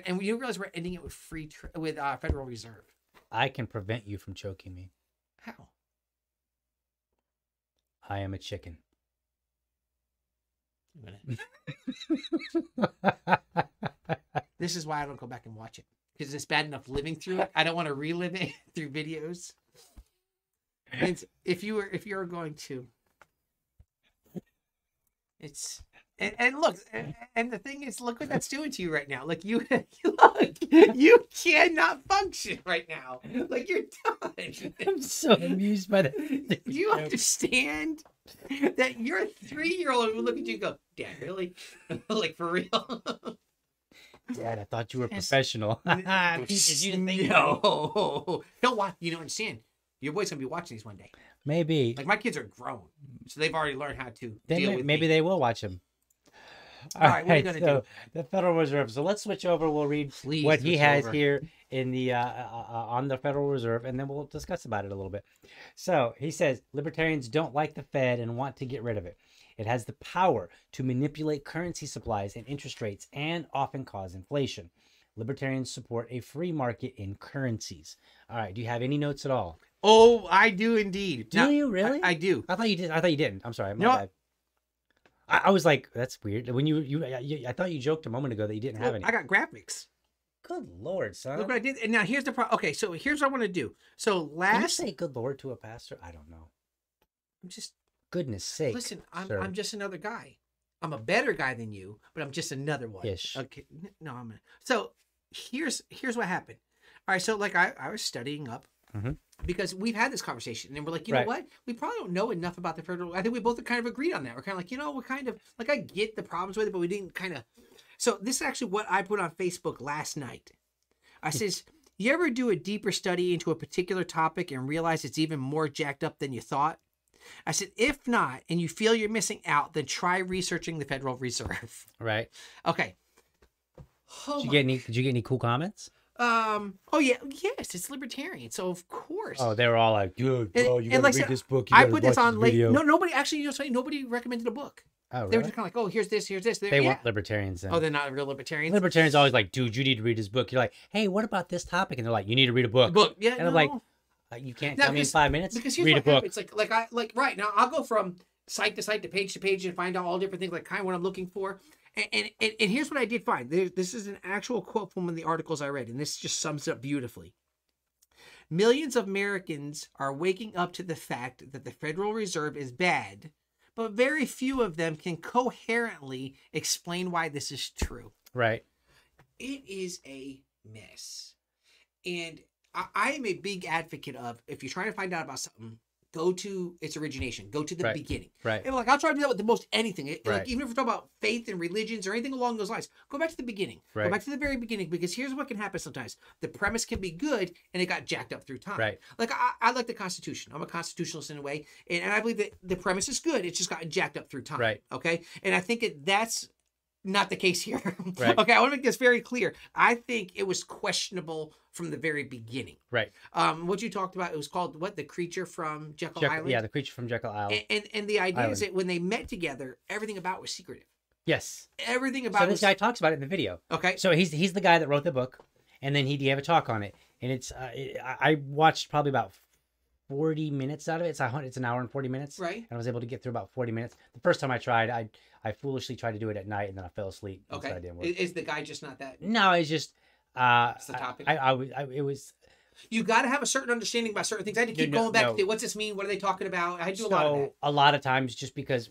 And we realize we're ending it with Federal Reserve. I can prevent you from choking me. How? I am a chicken. This is why I don't go back and watch it. Because it's bad enough living through it. I don't want to relive it through videos. And if you're going to, it's and look, and the thing is, look what that's doing to you right now. Like you cannot function right now. Like you're done. God. I'm so amused by that. Do you understand that your 3-year-old will look at you and go, Dad, really? Like, for real? Dad, I thought you were professional. No. Don't watch. You don't understand. Your boy's going to be watching these one day. Maybe. Like, my kids are grown, so they've already learned how to deal with Maybe they will watch them. All right, what are you going to do? The Federal Reserve. So let's switch over. We'll read what he has here in the on the Federal Reserve, and then we'll discuss about it a little bit. So he says, libertarians don't like the Fed and want to get rid of it. It has the power to manipulate currency supplies and interest rates and often cause inflation. Libertarians support a free market in currencies. All right. Do you have any notes at all? Oh, I do indeed. Do you really? I do. I thought you did. I thought you didn't. I'm sorry. No. I was like, that's weird. When you I thought you joked a moment ago that you didn't have any. I got graphics. Good Lord, son. Look what I did. And now here's the problem. Okay, so here's what I want to do. So last. Can you say good Lord to a pastor? I don't know. I'm just. Goodness sake. Listen, I'm just another guy. I'm a better guy than you, but I'm just another one. Ish. Okay. No, I'm not. So here's what happened. All right, so like I was studying up. Mm-hmm. Because we've had this conversation and we're like, you know what? We probably don't know enough about the federal. I think we both kind of agreed on that. We're kind of like, we're kind of like, I get the problems with it, but we didn't kind of. So this is actually what I put on Facebook last night. I says, you ever do a deeper study into a particular topic and realize it's even more jacked up than you thought? I said, if not, and you feel you're missing out, then try researching the Federal Reserve. Right. Okay. Oh, did you get any cool comments? Oh yeah, yes, it's libertarian, so of course. Oh, they were all like, dude, bro, you gotta read this book. I put this on late. No, nobody actually. Nobody recommended a book. Oh, really? They were just kind of like, oh, here's this, here's this. They weren't libertarians then. Oh, they're not real libertarians. Libertarians are always like, dude, you need to read this book. You're like, hey, what about this topic? And they're like, you need to read a book. Yeah. And I'm like, you can't tell me in 5 minutes. Because here's what happens. It's like right now, I'll go from site to site to page and find out all different things, like kind of what I'm looking for. And here's what I did find. This is an actual quote from one of the articles I read, and this just sums it up beautifully. Millions of Americans are waking up to the fact that the Federal Reserve is bad, but very few of them can coherently explain why this is true. Right. It is a mess. And I am a big advocate of, if you're trying to find out about something, go to its origination. Go to the beginning. Right. And like, I'll try to do that with the most anything. Like, even if we're talking about faith and religions or anything along those lines, go back to the beginning. Right. Go back to the very beginning, because here's what can happen sometimes. The premise can be good, and it got jacked up through time. Right. Like, I like the Constitution. I'm a constitutionalist in a way, and I believe that the premise is good. It's just got jacked up through time. Right. Okay? And I think that's not the case here. Right. Okay, I want to make this very clear. I think it was questionable from the very beginning. Right. What you talked about, it was called what? The Creature from Jekyll Island? Yeah, The Creature from Jekyll Island. And the idea is that when they met together, everything about was secretive. Yes. Everything about this guy talks about it in the video. Okay. So he's the guy that wrote the book, and then he gave a talk on it. And it's I watched probably about 40 minutes out of it. It's an hour and 40 minutes. Right. And I was able to get through about 40 minutes. The first time I tried, I foolishly tried to do it at night, and then I fell asleep. Okay. Is the guy just not that? No, it's just. It's the topic. It was. You got to have a certain understanding about certain things. I had to keep going back to what's this mean? What are they talking about? I do a lot of that. A lot of times, just because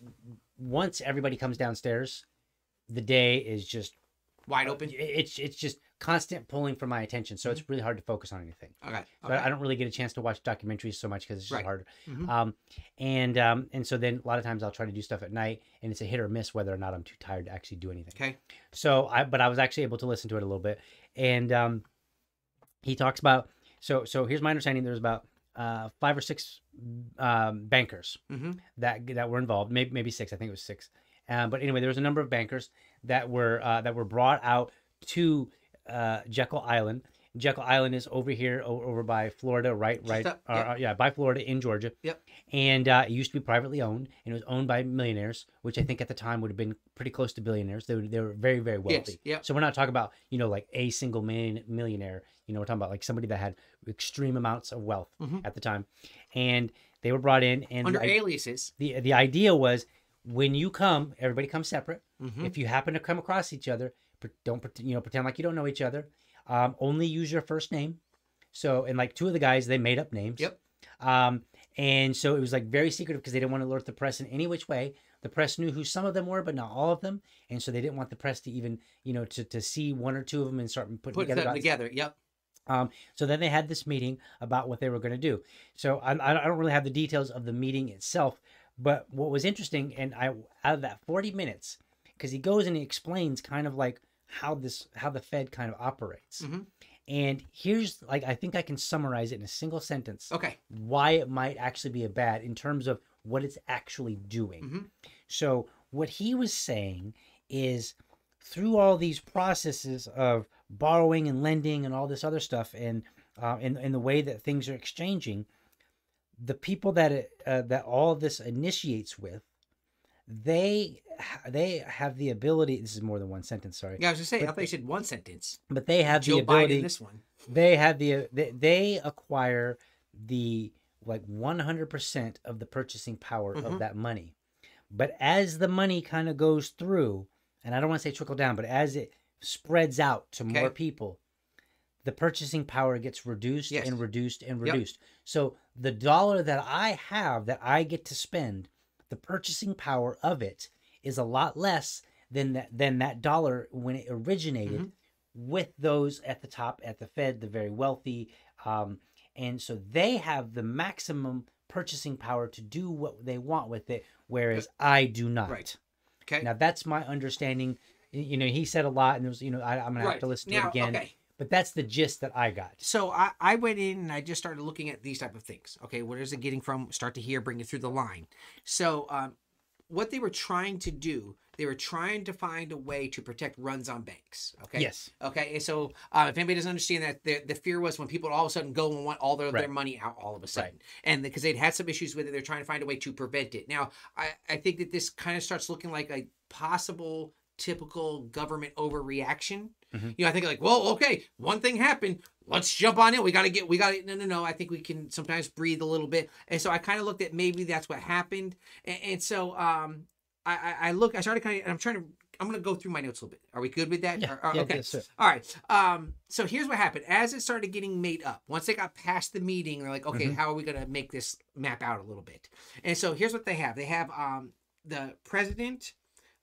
once everybody comes downstairs, the day is just wide open. It's just constant pulling for my attention, so it's really hard to focus on anything. Okay. So I don't really get a chance to watch documentaries so much, because it's just harder. And so then a lot of times I'll try to do stuff at night, and it's a hit or miss whether or not I'm too tired to actually do anything. Okay. So but I was actually able to listen to it a little bit, and he talks about so here's my understanding. There's about 5 or 6 bankers that were involved, maybe 6. I think it was 6. But anyway, there was a number of bankers that were brought out to Jekyll Island. Jekyll Island is over here, over by Florida, right? By Florida in Georgia. Yep. And it used to be privately owned, and it was owned by millionaires, which I think at the time would have been pretty close to billionaires. They were very, very wealthy. Yes. Yep. So we're not talking about, like a single millionaire. We're talking about like somebody that had extreme amounts of wealth at the time, and they were brought in and under aliases. The idea was, when you come, everybody comes separate. If you happen to come across each other, don't pretend like you don't know each other. Only use your first name. So, and like 2 of the guys, they made up names. Yep. And so it was like very secretive, because they didn't want to alert the press in any which way. The press knew who some of them were, but not all of them. And so they didn't want the press to even, to see 1 or 2 of them and start putting together. Yep. So then they had this meeting about what they were going to do. So I don't really have the details of the meeting itself, but what was interesting, and out of that 40 minutes, because he goes and he explains kind of like how the Fed kind of operates. Mm-hmm. And here's, like, I think I can summarize it in a single sentence. Okay. Why it might actually be a bad in terms of what it's actually doing. Mm-hmm. So what he was saying is through all these processes of borrowing and lending and all this other stuff, and the way that things are exchanging, the people that that all this initiates with, they have the ability. This is more than one sentence. Sorry. Yeah, I was just saying. I thought you said one sentence. But they have the ability. Joe Biden, this one. They have they acquire the like 100% of the purchasing power of that money. But as the money kind of goes through, and I don't want to say trickle down, but as it spreads out to more people, the purchasing power gets reduced and reduced and reduced. Yep. So the dollar that I have that I get to spend, the purchasing power of it is a lot less than that dollar when it originated with those at the top, at the Fed, the very wealthy. And so they have the maximum purchasing power to do what they want with it, whereas I do not. Right. Okay. Now, that's my understanding. You know, he said a lot, and there was, you know, I'm going to have to listen to it again. Okay. But that's the gist that I got. So I went in and I just started looking at these type of things. Okay, where is it getting from? Start to here, bring it through the line. So what they were trying to do, they were trying to find a way to protect runs on banks. Okay. Yes. Okay. And so if anybody doesn't understand that, the fear was when people all of a sudden go and want all their money out all of a sudden, and because they'd had some issues with it, they're trying to find a way to prevent it. Now I think that this kind of starts looking like a possible typical government overreaction. You know, I think like, well, okay, one thing happened. Let's jump on it. We got it. No. I think we can sometimes breathe a little bit. And so I kind of looked at maybe that's what happened. And so I started kind of, I'm going to go through my notes a little bit. Are we good with that? Yeah. Okay. Yes, sir. All right. So here's what happened. As it started getting made up, once they got past the meeting, they're like, okay, how are we going to make this map out a little bit? And so here's what they have. They have the president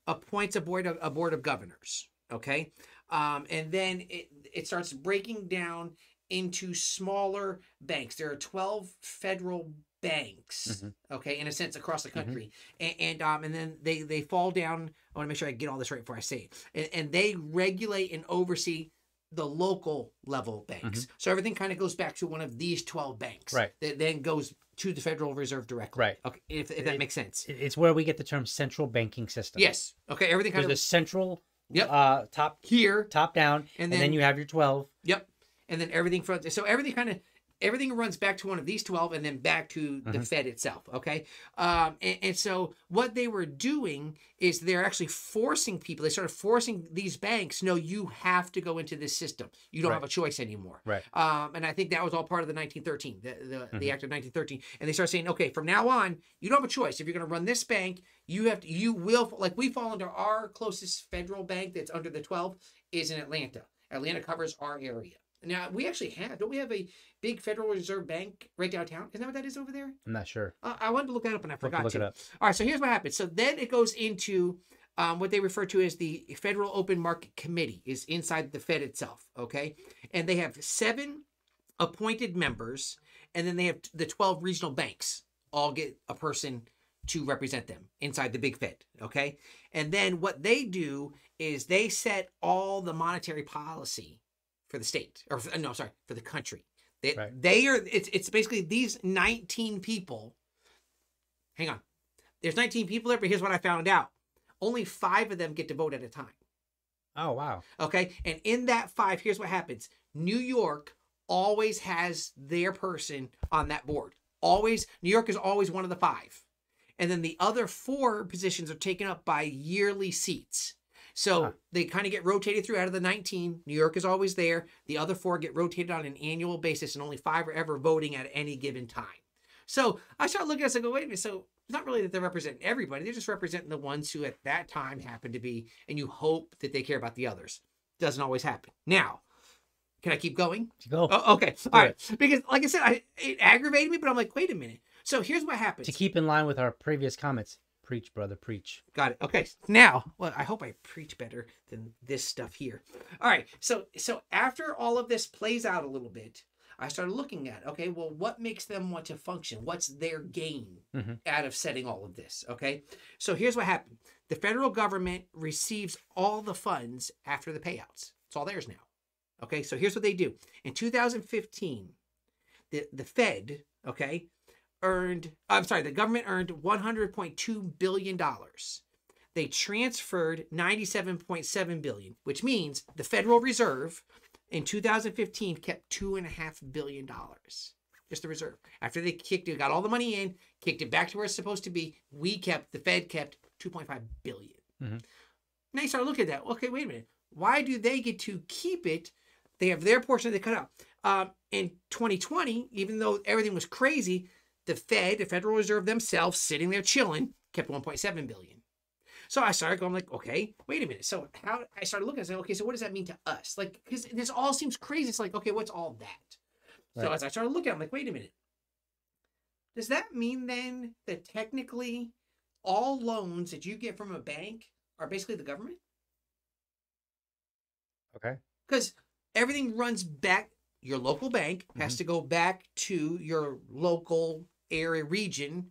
appoints a board of governors. Okay. And then it starts breaking down into smaller banks. There are 12 federal banks, okay, in a sense across the country, and then they fall down. I want to make sure I get all this right before I say it. And they regulate and oversee the local level banks. So everything kind of goes back to one of these 12 banks, right? That then goes to the Federal Reserve directly. Right. Okay. If that makes sense, it's where we get the term central banking system. Yes. Okay. Everything kind of the central. Yep. Top here, top down, and then you have your 12. Yep. And then everything from so everything runs back to one of these 12, and then back to the Fed itself. Okay. And so what they were doing is they're actually forcing people. They started forcing these banks. No, you have to go into this system. You don't have a choice anymore. Right. And I think that was all part of the 1913, the Act of 1913. And they start saying, okay, from now on, you don't have a choice. If you're going to run this bank, you will like we fall under our closest federal bank that's under the 12 is in Atlanta. Atlanta covers our area. Now, we actually have, don't we have a big Federal Reserve Bank right downtown? Isn't that what that is over there? I'm not sure. I wanted to look that up and I forgot to. All right, so here's what happens. So then it goes into what they refer to as the Federal Open Market Committee is inside the Fed itself, okay? And they have 7 appointed members, and then they have the 12 regional banks all get a person to represent them inside the big Fed, okay? And then what they do is they set all the monetary policy for the state, or no, sorry, for the country. They are, it's basically these 19 people. Hang on. There's 19 people there, but here's what I found out. Only 5 of them get to vote at a time. Oh, wow. Okay. And in that 5, here's what happens. New York always has their person on that board. Always. New York is always one of the 5. And then the other 4 positions are taken up by yearly seats. So they kind of get rotated through out of the 19. New York is always there. The other 4 get rotated on an annual basis, and only 5 are ever voting at any given time. So I start looking at this and go, wait a minute. So it's not really that they're representing everybody. They're just representing the ones who at that time happen to be, and you hope that they care about the others. Doesn't always happen. Now, can I keep going? Go. Oh, okay. All right. Because like I said, it aggravated me, but I'm like, wait a minute. So here's what happens. To keep in line with our previous comments. Preach, brother, preach. Got it. Okay. Now, well, I hope I preach better than this stuff here. All right. So after all of this plays out a little bit, I started looking at, okay, well, what makes them want to function? What's their gain out of setting all of this? Okay. So here's what happened. The federal government receives all the funds after the payouts. It's all theirs now. Okay. So here's what they do. In 2015, the Fed, okay, the government earned $100.2 billion. They transferred $97.7 billion, which means the Federal Reserve in 2015 kept $2.5 billion. Just the reserve. After they kicked it, got all the money in, kicked it back to where it's supposed to be, the Fed kept $2.5 billion. Now you start looking at that. Okay, wait a minute. Why do they get to keep it? They have their portion they cut out. In 2020, even though everything was crazy, the Fed, the Federal Reserve themselves, sitting there chilling, kept $1.7 billion. So I started going like, okay, wait a minute. So how I started looking, I said, okay, so what does that mean to us? Like, because this all seems crazy. It's like, okay, what's all that? Right. So as I started looking, I'm like, wait a minute. Does that mean then that technically all loans that you get from a bank are basically the government? Okay. Because everything runs back. Your local bank has to go back to your local area region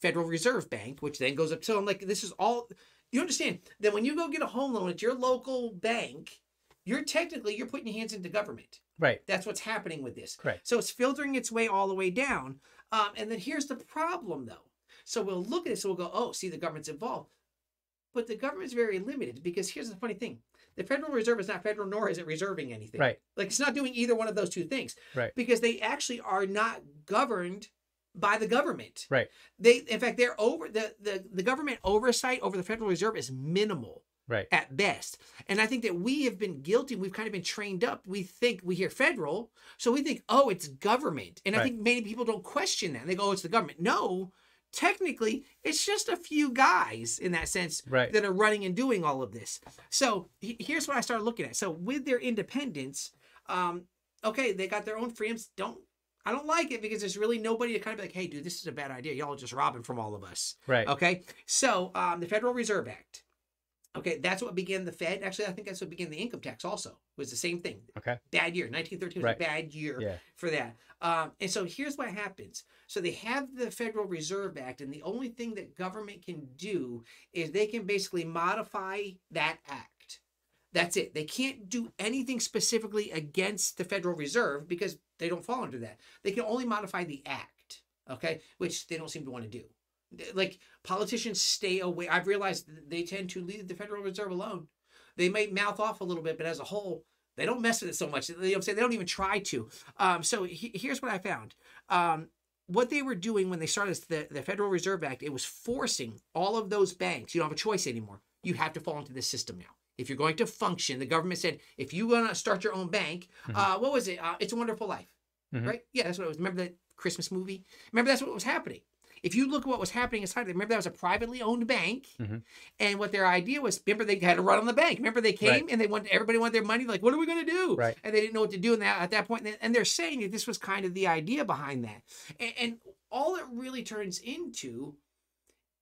Federal Reserve Bank, which then goes up. So I'm like, this is all, you understand that when you go get a home loan at your local bank, you're technically, you're putting your hands into government. Right. That's what's happening with this. Right. So it's filtering its way all the way down. And then here's the problem though. So we'll look at this, so we'll go, oh, see, the government's involved. But the government's very limited because here's the funny thing. The Federal Reserve is not federal, nor is it reserving anything. Right. Like, it's not doing either one of those two things. Right. Because they actually are not governed by the government. Right. They, in fact, they're over, the government oversight over the Federal Reserve is minimal. Right. At best. And I think that we have been guilty. We've kind of been trained up. We think we hear federal. So we think, oh, it's government. And I think many people don't question that. They go, oh, it's the government. No. Technically, it's just a few guys in that sense that are running and doing all of this. So here's what I started looking at. So with their independence, okay, they got their own freedoms. I don't like it because there's really nobody to kind of be like, hey, dude, this is a bad idea. Y'all are just robbing from all of us. Right. Okay. So the Federal Reserve Act. Okay, that's what began the Fed. Actually, I think that's what began the income tax also. It was the same thing. Okay. Bad year. 1913 was a bad year for that. And so here's what happens. So they have the Federal Reserve Act, and the only thing that government can do is they can basically modify that act. That's it. They can't do anything specifically against the Federal Reserve because they don't fall under that. They can only modify the act, okay, which they don't seem to want to do. Like, politicians stay away. I've realized they tend to leave the Federal Reserve alone. They might mouth off a little bit, but as a whole, they don't mess with it so much. You know what I'm saying? They don't even try to. So here's what I found. What they were doing when they started the Federal Reserve Act, it was forcing all of those banks. You don't have a choice anymore. You have to fall into this system now. If you're going to function, the government said, if you want to start your own bank, what was it? It's a Wonderful Life, right? Yeah, that's what it was. Remember that Christmas movie? Remember that's what was happening. If you look at what was happening inside, remember that was a privately owned bank, and what their idea was. Remember they had to run on the bank. Remember they came and they wanted everybody wanted their money. Like, what are we going to do? Right. And they didn't know what to do. And at that point, and they're saying that this was kind of the idea behind that. And all it really turns into,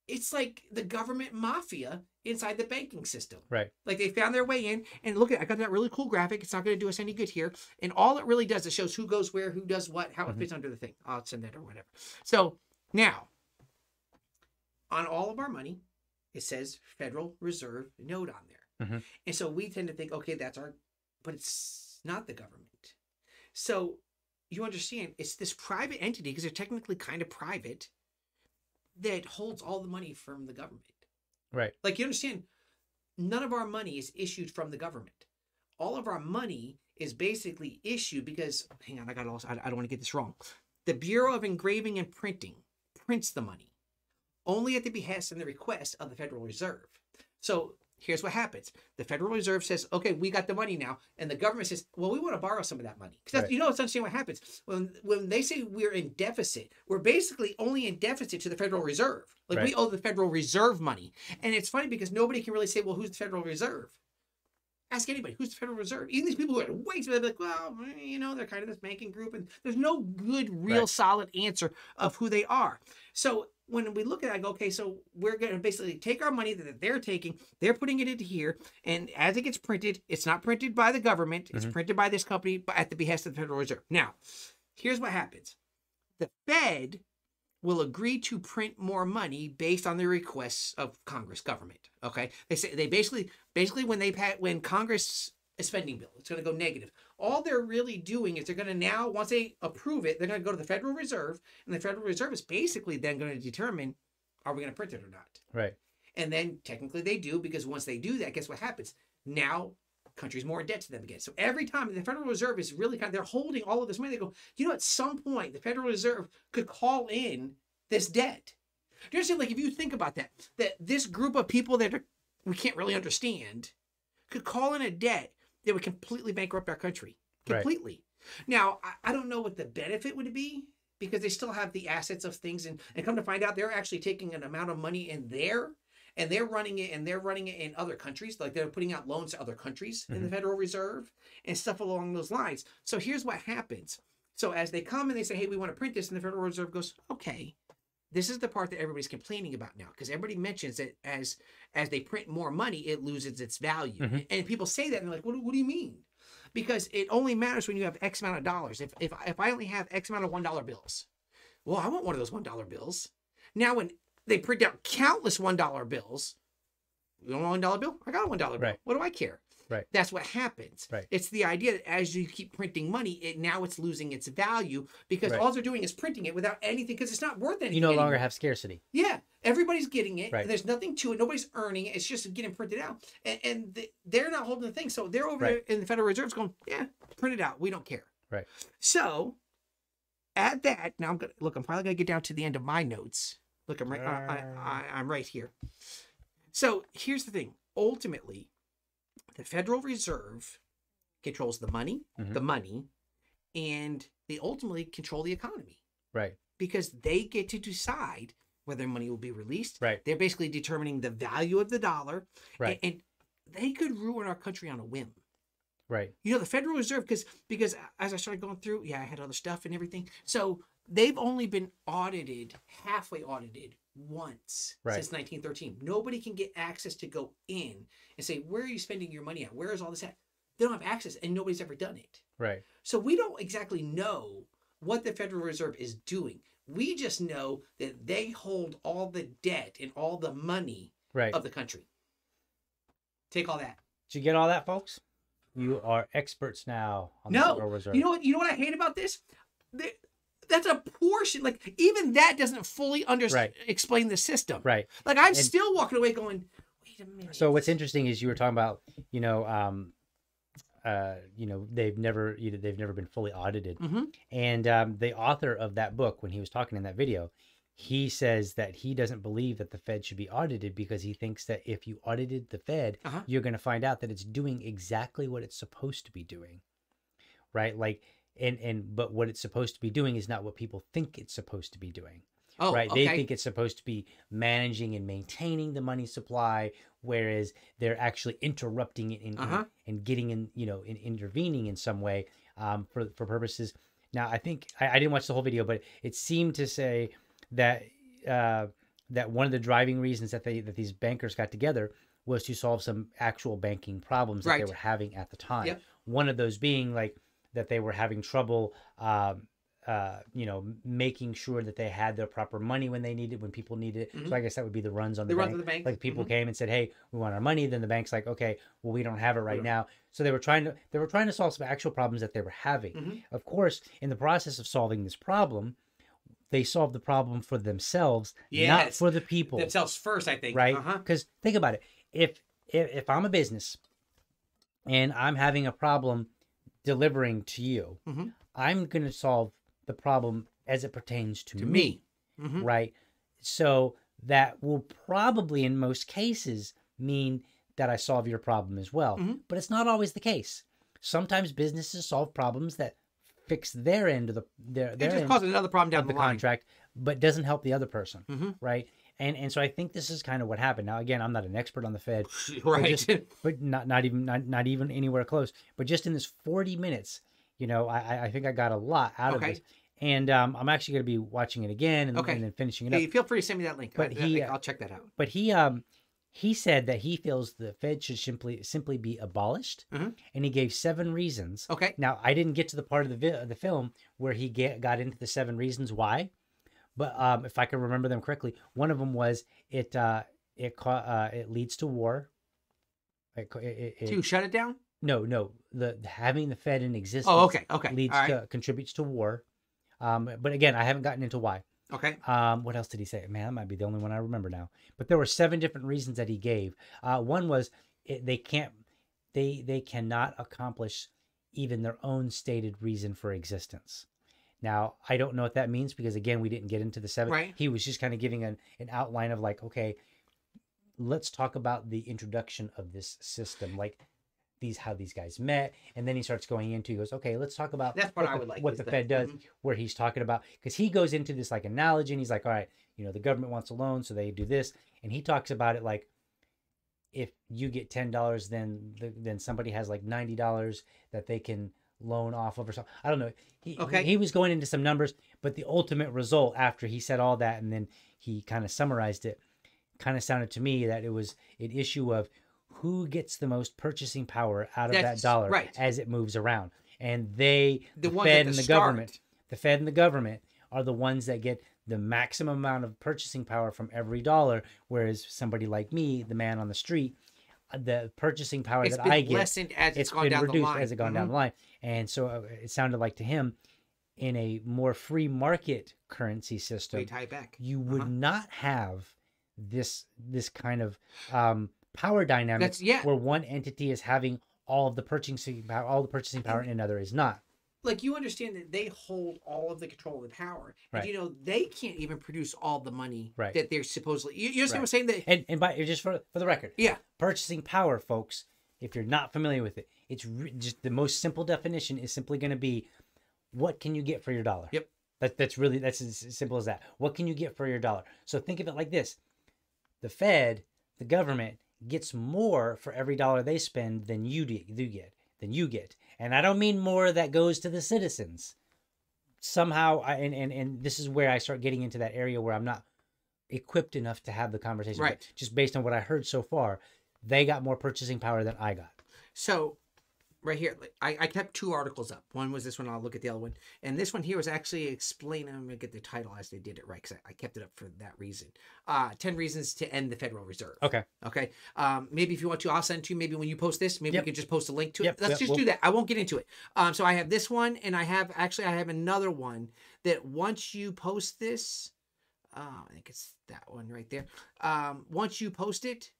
it's like the government mafia inside the banking system. Right. Like they found their way in. And look at, I got that really cool graphic. It's not going to do us any good here. And all it really does is shows who goes where, who does what, how it fits under the thing. I'll send that or whatever. So. Now, on all of our money, it says Federal Reserve note on there. And so we tend to think, okay, that's our, but it's not the government. So you understand, it's this private entity, because they're technically kind of private, that holds all the money from the government. Right. Like, you understand, none of our money is issued from the government. All of our money is basically issued because, hang on, I don't want to get this wrong. The Bureau of Engraving and Printing prints the money only at the behest and the request of the Federal Reserve. So here's what happens. The Federal Reserve says, okay, we got the money now. And the government says, well, we want to borrow some of that money. Because you know, it's understand what happens. When they say we're in deficit, we're basically only in deficit to the Federal Reserve. Like we owe the Federal Reserve money. And it's funny because nobody can really say, well, who's the Federal Reserve? Ask anybody, who's the Federal Reserve? Even these people who are way too, they'll be like, well, you know, they're kind of this banking group. And there's no good, real solid answer of who they are. So when we look at it, I go, okay, so we're going to basically take our money that they're taking, they're putting it into here, and as it gets printed, it's not printed by the government, it's printed by this company at the behest of the Federal Reserve. Now, here's what happens. The Fed will agree to print more money based on the requests of Congress, government, okay? They say they basically when Congress a spending bill, it's going to go negative. All they're really doing is they're going to now, once they approve it, they're going to go to the Federal Reserve, and the Federal Reserve is basically then going to determine, are we going to print it or not? Right. And then technically they do, because once they do that, guess what happens? Now country's more in debt to them again. So every time the Federal Reserve is really kind of, they're holding all of this money. They go, you know, at some point the Federal Reserve could call in this debt. Do you understand? Like if you think about that, that this group of people that are, we can't really understand could call in a debt that would completely bankrupt our country. Completely. Right. Now, I don't know what the benefit would be, because they still have the assets of things, and come to find out, they're actually taking an amount of money in there, and they're running it in other countries. Like they're putting out loans to other countries in the Federal Reserve and stuff along those lines. So here's what happens. So as they come and they say, hey, we want to print this, and the Federal Reserve goes, okay, this is the part that everybody's complaining about now, because everybody mentions that as they print more money, it loses its value. And people say that, and they're like, what do you mean? Because it only matters when you have X amount of dollars. If I only have X amount of $1 bills, well, I want one of those $1 bills. Now, when they print out countless $1 bills, you don't want a $1 bill? I got a $1 bill. Right. What do I care? Right. That's what happens. Right. It's the idea that as you keep printing money, now it's losing its value, because all they're doing is printing it without anything, because it's not worth anything. You no longer have scarcity. Yeah. Everybody's getting it. Right. And there's nothing to it. Nobody's earning it. It's just getting printed out. And they're not holding the thing. So they're over there in the Federal Reserve's going, yeah, print it out. We don't care. Right. So at that, now I'm going to, look, I'm probably going to get down to the end of my notes. Look, I'm right, I'm right here. So here's the thing. Ultimately, the Federal Reserve controls the money, and they ultimately control the economy. Right. Because they get to decide whether money will be released. Right. They're basically determining the value of the dollar. Right. And they could ruin our country on a whim. Right. You know, the Federal Reserve, because as I started going through, I had other stuff and everything. So they've only been audited, halfway audited, once since 1913. Nobody can get access to go in and say, where are you spending your money at? Where is all this at? They don't have access, and nobody's ever done it. Right. So we don't exactly know what the Federal Reserve is doing. We just know that they hold all the debt and all the money of the country. Take all that. Did you get all that, folks? You are experts now on the Federal Reserve. You know what I hate about this? That's a portion. Like, even that doesn't fully explain the system. Right. Like, I'm still walking away going, wait a minute. So what's interesting is you were talking about, they've never been fully audited. And the author of that book, when he was talking in that video, he says that he doesn't believe that the Fed should be audited, because he thinks that if you audited the Fed, you're going to find out that it's doing exactly what it's supposed to be doing. Right. Like, but what it's supposed to be doing is not what people think it's supposed to be doing. Oh, right. Okay. They think it's supposed to be managing and maintaining the money supply, whereas they're actually interrupting it and getting in, intervening in some way for purposes. Now, I think I didn't watch the whole video, but it seemed to say that that one of the driving reasons that these bankers got together was to solve some actual banking problems that they were having at the time. Yep. One of those being that they were having trouble, making sure that they had their proper money when people needed it. So I guess that would be the runs on the bank. Runs on the bank. Like people came and said, "Hey, we want our money." Then the bank's like, "Okay, well, we don't have it right now." So they were trying to solve some actual problems that they were having. Of course, in the process of solving this problem, they solved the problem for themselves, not for the people. Themselves first, I think. Right? Because think about it. If I'm a business and I'm having a problem delivering to you, I'm going to solve the problem as it pertains to me. Right? So that will probably, in most cases, mean that I solve your problem as well. But it's not always the case. Sometimes businesses solve problems that fix their end of their end causes another problem down the line. Contract, but doesn't help the other person. Right? And so I think this is kind of what happened. Now, again, I'm not an expert on the Fed, but not even anywhere close. But just in this 40 minutes, I think I got a lot out of this. And I'm actually going to be watching it again and, and then finishing it up. Hey, feel free to send me that link. But I'll check that out. But he said that he feels the Fed should simply be abolished, and he gave 7 reasons. Okay. Now, I didn't get to the part of the film where he got into the 7 reasons why, but if I can remember them correctly, one of them was it leads to war. To shut it down? No, no. Having the Fed in existence contributes to war. But again, I haven't gotten into why. Okay. What else did he say? Man, that might be the only one I remember now. But there were 7 different reasons that he gave. One was they cannot accomplish even their own stated reason for existence. Now, I don't know what that means because again, we didn't get into the 7. Right. He was just kind of giving an outline of like, okay, let's talk about the introduction of this system. Like how these guys met, and then he starts going into, he goes, okay, let's talk about what the Fed does, where he's talking about, because he goes into this like analogy, and he's like, all right, you know, the government wants a loan, so they do this, and he talks about it like, if you get $10, then somebody has like $90 that they can loan off of or something. I don't know. He was going into some numbers, but the ultimate result after he said all that, and then he kind of summarized it, kind of sounded to me that it was an issue of who gets the most purchasing power out of that dollar as it moves around. And the Fed and the government are the ones that get the maximum amount of purchasing power from every dollar, whereas somebody like me, the man on the street, the purchasing power that I get, it's been reduced as it's gone down the line. And so it sounded like to him, in a more free market currency system, you would not have this kind of... power dynamics where one entity is having all of the purchasing power, and another is not. Like, you understand that they hold all of the control and power. Right. And, you know, they can't even produce all the money that they're supposedly. You understand what I'm saying? And by just for the record, purchasing power, folks. If you're not familiar with it, it's just the most simple definition is simply going to be, what can you get for your dollar? Yep. That's as simple as that. What can you get for your dollar? So think of it like this: the Fed, the government, gets more for every dollar they spend than you get. And I don't mean more that goes to the citizens. Somehow, and this is where I start getting into that area where I'm not equipped enough to have the conversation. Right. But just based on what I heard so far, they got more purchasing power than I got. So right here, I kept 2 articles up. One was this one. I'll look at the other one. And this one here was actually explaining, I'm going to get the title as they did it right, because I kept it up for that reason. 10 reasons to end the Federal Reserve. Okay. Okay. Maybe if you want to, I'll send it to you. Maybe when you post this, maybe we can just post a link to it. Let's just do that. I won't get into it. So I have this one, and I have another one that once you post this, I think it's that one right there. Once you post it,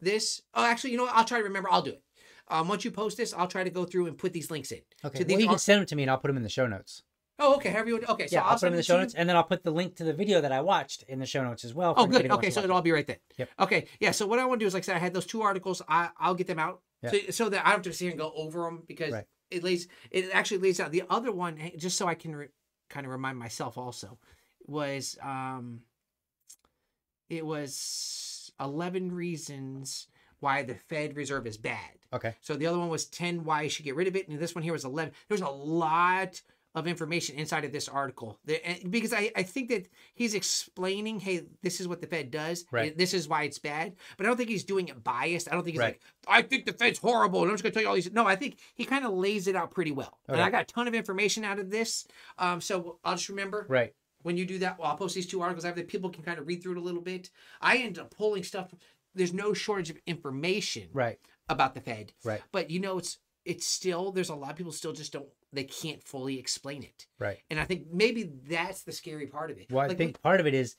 you know what? I'll try to remember. I'll do it. Once you post this, I'll try to go through and put these links in. Okay. So well, you can send them to me, and I'll put them in the show notes. Oh, okay. However you want. Okay. So I'll put them in the show notes, and then I'll put the link to the video that I watched in the show notes as well. Oh, good. Okay. So it'll all be right there. Yep. Okay. Yeah. So what I want to do is, like I said, I had those 2 articles. I'll get them out so that I don't have to sit here and go over them, because it actually lays out. The other one, just so I can kind of remind myself also, was it was 11 reasons why the Fed Reserve is bad. Okay. So the other one was 10 why you should get rid of it. And this one here was 11. There's a lot of information inside of this article. Because I think that he's explaining, hey, this is what the Fed does. Right. This is why it's bad. But I don't think he's doing it biased. I don't think he's like, I think the Fed's horrible, and I'm just going to tell you all these. No, I think he kind of lays it out pretty well. Okay. And I got a ton of information out of this. So I'll just remember. Right. When you do that, I'll post these 2 articles. I have that people can kind of read through it a little bit. I end up pulling stuff. There's no shortage of information about the Fed. Right. But, you know, it's still, there's a lot of people still just don't, they can't fully explain it. Right. And I think maybe that's the scary part of it. Well, I think part of it is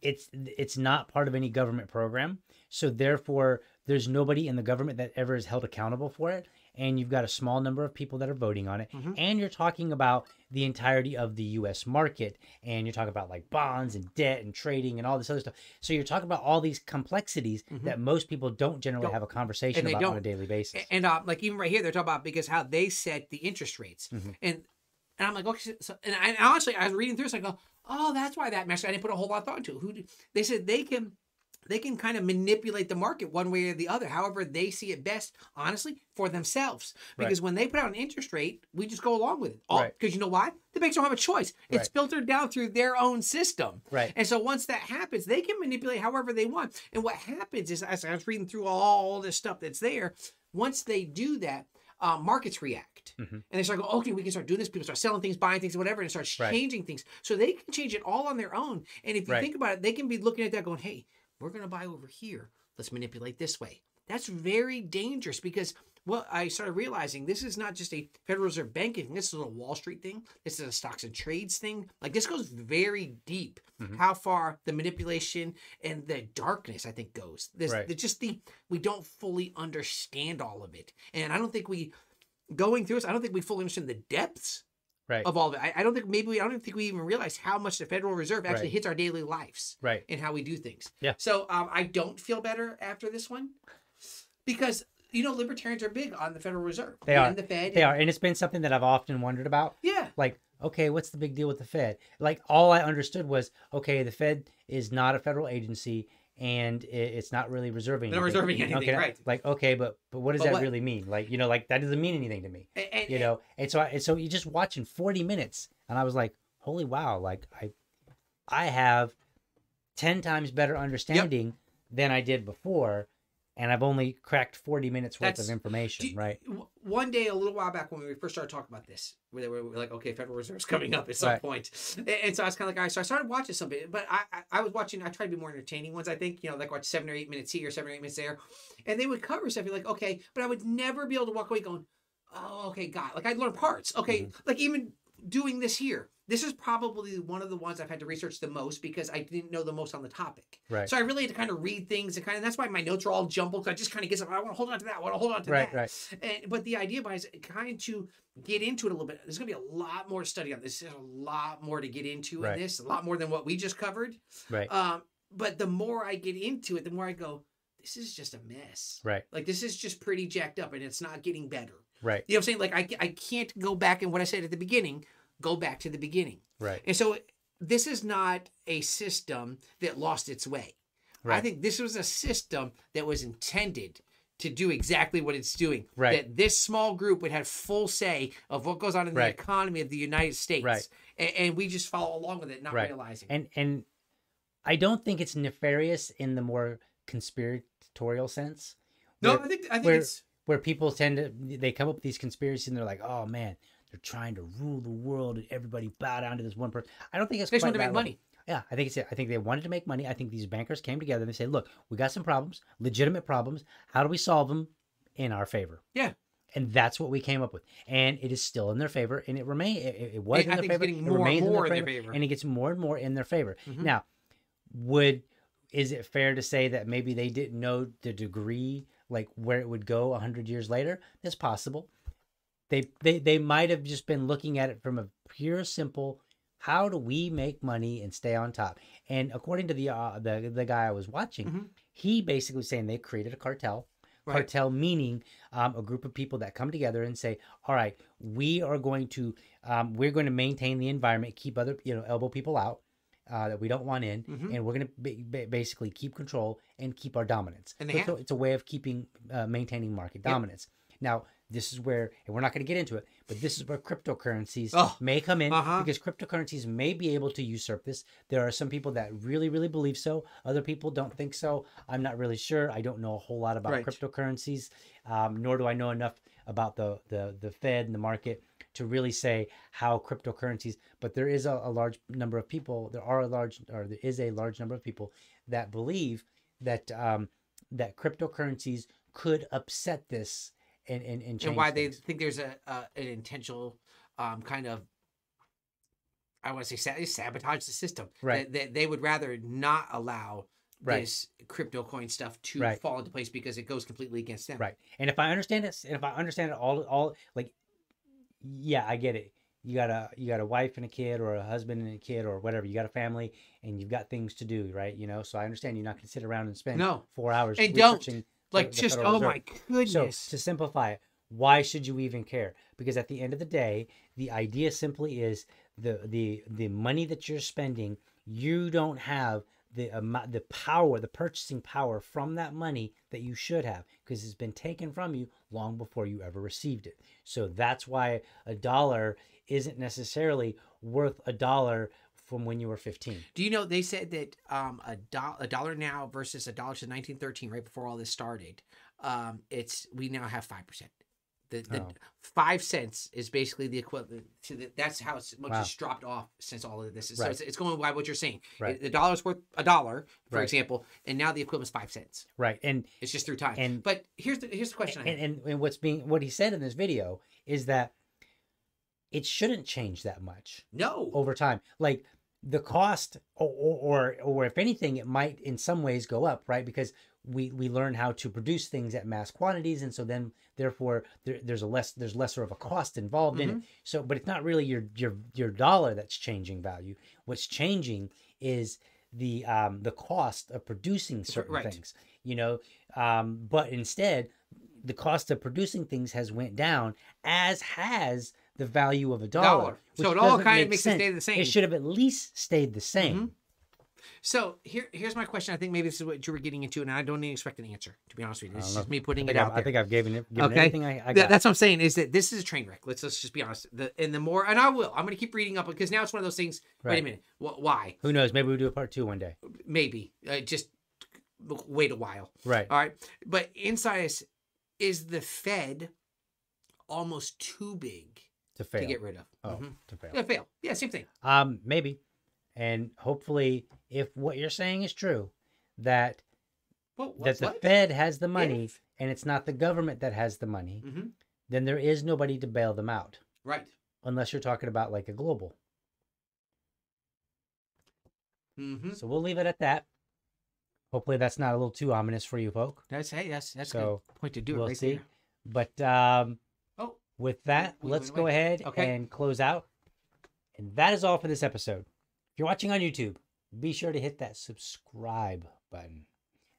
it's not part of any government program. So therefore, there's nobody in the government that ever is held accountable for it. And you've got a small number of people that are voting on it. Mm-hmm. And you're talking about the entirety of the U.S. market. And you're talking about like bonds and debt and trading and all this other stuff. So you're talking about all these complexities that most people don't generally have a conversation about on a daily basis. And like even right here, they're talking about because how they set the interest rates. Mm-hmm. And I'm like, okay. So, and honestly, I was reading through this. I go, oh, that's why that message. I didn't put a whole lot of thought into it. They said they can they can kind of manipulate the market one way or the other, however they see it best, honestly, for themselves. Because when they put out an interest rate, we just go along with it. Because you know why? The banks don't have a choice. It's filtered down through their own system. And so once that happens, they can manipulate however they want. And what happens is, as I was reading through all this stuff that's there, once they do that, markets react. And they start going, okay, we can start doing this. People start selling things, buying things, whatever, and start changing things. So they can change it all on their own. And if you think about it, they can be looking at that going, hey, we're going to buy over here. Let's manipulate this way. That's very dangerous because what I started realizing, this is not just a Federal Reserve banking thing. This is a Wall Street thing. This is a stocks and trades thing. Like this goes very deep. How far the manipulation and the darkness, I think, goes. This just the we don't fully understand all of it, and I don't think we going through this. I don't think we fully understand the depths of all of it. I don't think I don't think we even realize how much the Federal Reserve actually hits our daily lives and how we do things. So I don't feel better after this one because. You know, libertarians are big on the Federal Reserve. They are. And the Fed. They are. And it's been something that I've often wondered about. Like, okay, what's the big deal with the Fed? Like, all I understood was, okay, the Fed is not a federal agency and it's not really reserving anything. They're not reserving anything, Like, okay, but what does that really mean? Like, you know, like, that doesn't mean anything to me. And, you know? And so you're just watching 40 minutes. And I was like, holy wow. Like, I have 10 times better understanding than I did before. And I've only cracked 40 minutes worth of information, One day, a little while back when we first started talking about this, where they were like, okay, Federal Reserve's coming up at some point. And so I was kind of like, all right, so I started watching something. But I was watching, I tried to be more entertaining ones, I think, you know, like watch 7 or 8 minutes here, 7 or 8 minutes there. And they would cover stuff. You're like, okay, but I would never be able to walk away going, oh, okay, God. Like I'd learn parts. Okay, like even doing this here. This is probably one of the ones I've had to research the most because I didn't know the most on the topic. So I really had to kind of read things and that's why my notes are all jumbled because I just kind of get something. I want to hold on to that. I want to hold on to that. But the idea behind it is kind to get into it a little bit. There's going to be a lot more study on this. There's a lot more to get into in this, a lot more than what we just covered. But the more I get into it, the more I go, this is just a mess. Like this is just pretty jacked up and it's not getting better. You know what I'm saying? Like I can't go back and what I said at the beginning. Go back to the beginning. And so this is not a system that lost its way. I think this was a system that was intended to do exactly what it's doing. That this small group would have full say of what goes on in the economy of the United States. And we just follow along with it, not realizing. And I don't think it's nefarious in the more conspiratorial sense. No, where, I think it's... Where people tend to... They come up with these conspiracies and they're like, oh, man... They're trying to rule the world, and everybody bow down to this one person. I don't think it's. They just wanted to make money. Yeah, I think it's. I think they wanted to make money. I think these bankers came together and they said, "Look, we got some problems, legitimate problems. How do we solve them in our favor?" Yeah, and that's what we came up with, and it is still in their favor, and it remain. It was in their favor. It's getting more and more in their favor, and it gets more and more in their favor. Now, is it fair to say that maybe they didn't know the degree, like where it would go 100 years later? That's possible. They might have just been looking at it from a pure, simple, how do we make money and stay on top? And according to the guy I was watching, he basically was saying they created a cartel. Cartel meaning a group of people that come together and say, all right, we are going to maintain the environment, keep other elbow people out that we don't want in, and we're going to basically keep control and keep our dominance. And so it's a way of keeping maintaining market dominance. Now. This is where, and we're not going to get into it, but this is where cryptocurrencies may come in because cryptocurrencies may be able to usurp this. There are some people that really, really believe so. Other people don't think so. I'm not really sure. I don't know a whole lot about cryptocurrencies, nor do I know enough about the Fed and the market to really say how cryptocurrencies, but there is a large number of people, there is a large number of people that believe that, that cryptocurrencies could upset this and why things. They think there's an intentional kind of, I want to say sabotage the system. They would rather not allow this crypto coin stuff to fall into place because it goes completely against them. And if I understand it, all like, yeah, I get it. You got a wife and a kid, or a husband and a kid, or whatever. You got a family, and you've got things to do, right? You know, so I understand you're not going to sit around and spend 4 hours researching. Like just, oh my goodness. So to simplify it, why should you even care? Because at the end of the day, the idea simply is the money that you're spending, you don't have the power, the purchasing power from that money that you should have, because it's been taken from you long before you ever received it. So that's why a dollar isn't necessarily worth a dollar from when you were 15. Do you know they said that a dollar now versus a dollar to 1913, right before all this started, we now have 5%. The 5 cents is basically the equivalent to the, that's how much has dropped off since all of this. So it's going by what you're saying. Right. The dollar's worth a dollar, for example, and now the equivalent's 5 cents. Right, and it's just through time. And but here's the question. And what he said in this video is that it shouldn't change that much. No, over time, like the cost, or if anything, it might in some ways go up, right? Because we learn how to produce things at mass quantities, and so then therefore there's lesser of a cost involved in it. So, but it's not really your dollar that's changing value. What's changing is the cost of producing certain things, you know. But instead, the cost of producing things has went down, as has the value of a dollar. So it all kind of makes it stay the same. It should have at least stayed the same. So here's my question. I think maybe this is what you were getting into, and I don't even expect an answer, to be honest with you. This is just me putting it out there. I think I've given everything I got. That's what I'm saying, is that this is a train wreck. Let's just be honest. I'm going to keep reading up, because now it's one of those things. Wait a minute. Why? Who knows? Maybe we'll do a part two one day. Maybe. Just wait a while. Right. All right. But inside us, is the Fed almost too big to fail? To get rid of. Oh, to fail. Yeah, fail. Yeah, same thing. Maybe. And hopefully, if what you're saying is true, that the Fed has the money and it's not the government that has the money, then there is nobody to bail them out. Right. Unless you're talking about like a global. So we'll leave it at that. Hopefully, that's not a little too ominous for you folk. That's so a good point to do. We'll see. There. But with that, let's go ahead and close out. And that is all for this episode. If you're watching on YouTube, be sure to hit that subscribe button.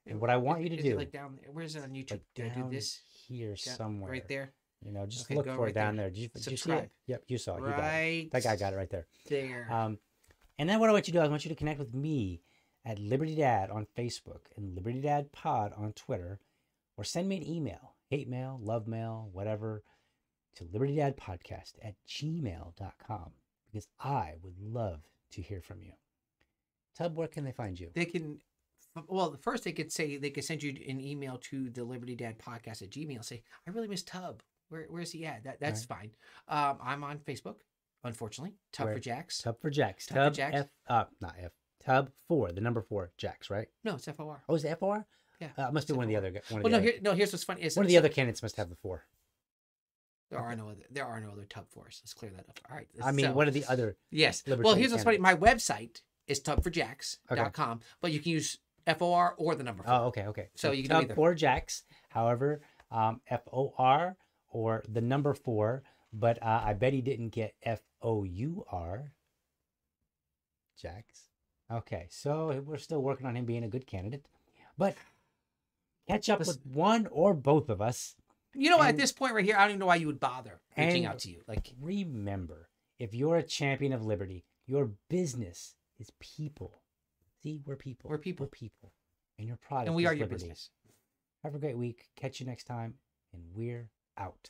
And what I want you to do, like down there, where's it on YouTube? Like do I do this here somewhere? Right there. You know, just look for it down there. Did you see it? Yep, you saw it. You got it. That guy got it right there. There. And then what I want you to do, I want you to connect with me at Liberty Dad on Facebook and Liberty Dad Pod on Twitter, or send me an email, hate mail, love mail, whatever, to libertydadpodcast@gmail.com, because I would love to hear from you. Tub, where can they find you? They can, well, first they could send you an email to the Liberty Dad Podcast at Gmail. Say, I really miss Tub. Where is he at? That's fine. I'm on Facebook, unfortunately. Tub for Jax. Tub for Jax. Tub for Jax. Tub for the number 4 Jax, right? No, it's F-O-R. Oh, is it F-O-R? Yeah. It must be one of the other. Here's what's funny. One of the other candidates must have the 4. There are no other Tub for us. Let's clear that up. All right. I mean, what are the other? Yes. Well, here's what's funny. My website is tubforjax.com, but you can use FOR or the number 4. Oh, okay. So you can do either. Tub for Jax, however, FOR or the number 4, but I bet he didn't get FOUR. Jax. Okay. So we're still working on him being a good candidate, but catch up with one or both of us. You know, at this point right here, I don't even know why you would bother reaching out to you. Like, remember, if you're a champion of liberty, your business is people. See, we're people. We're people. We're people. And your product is liberty. And we are your business. Have a great week. Catch you next time. And we're out.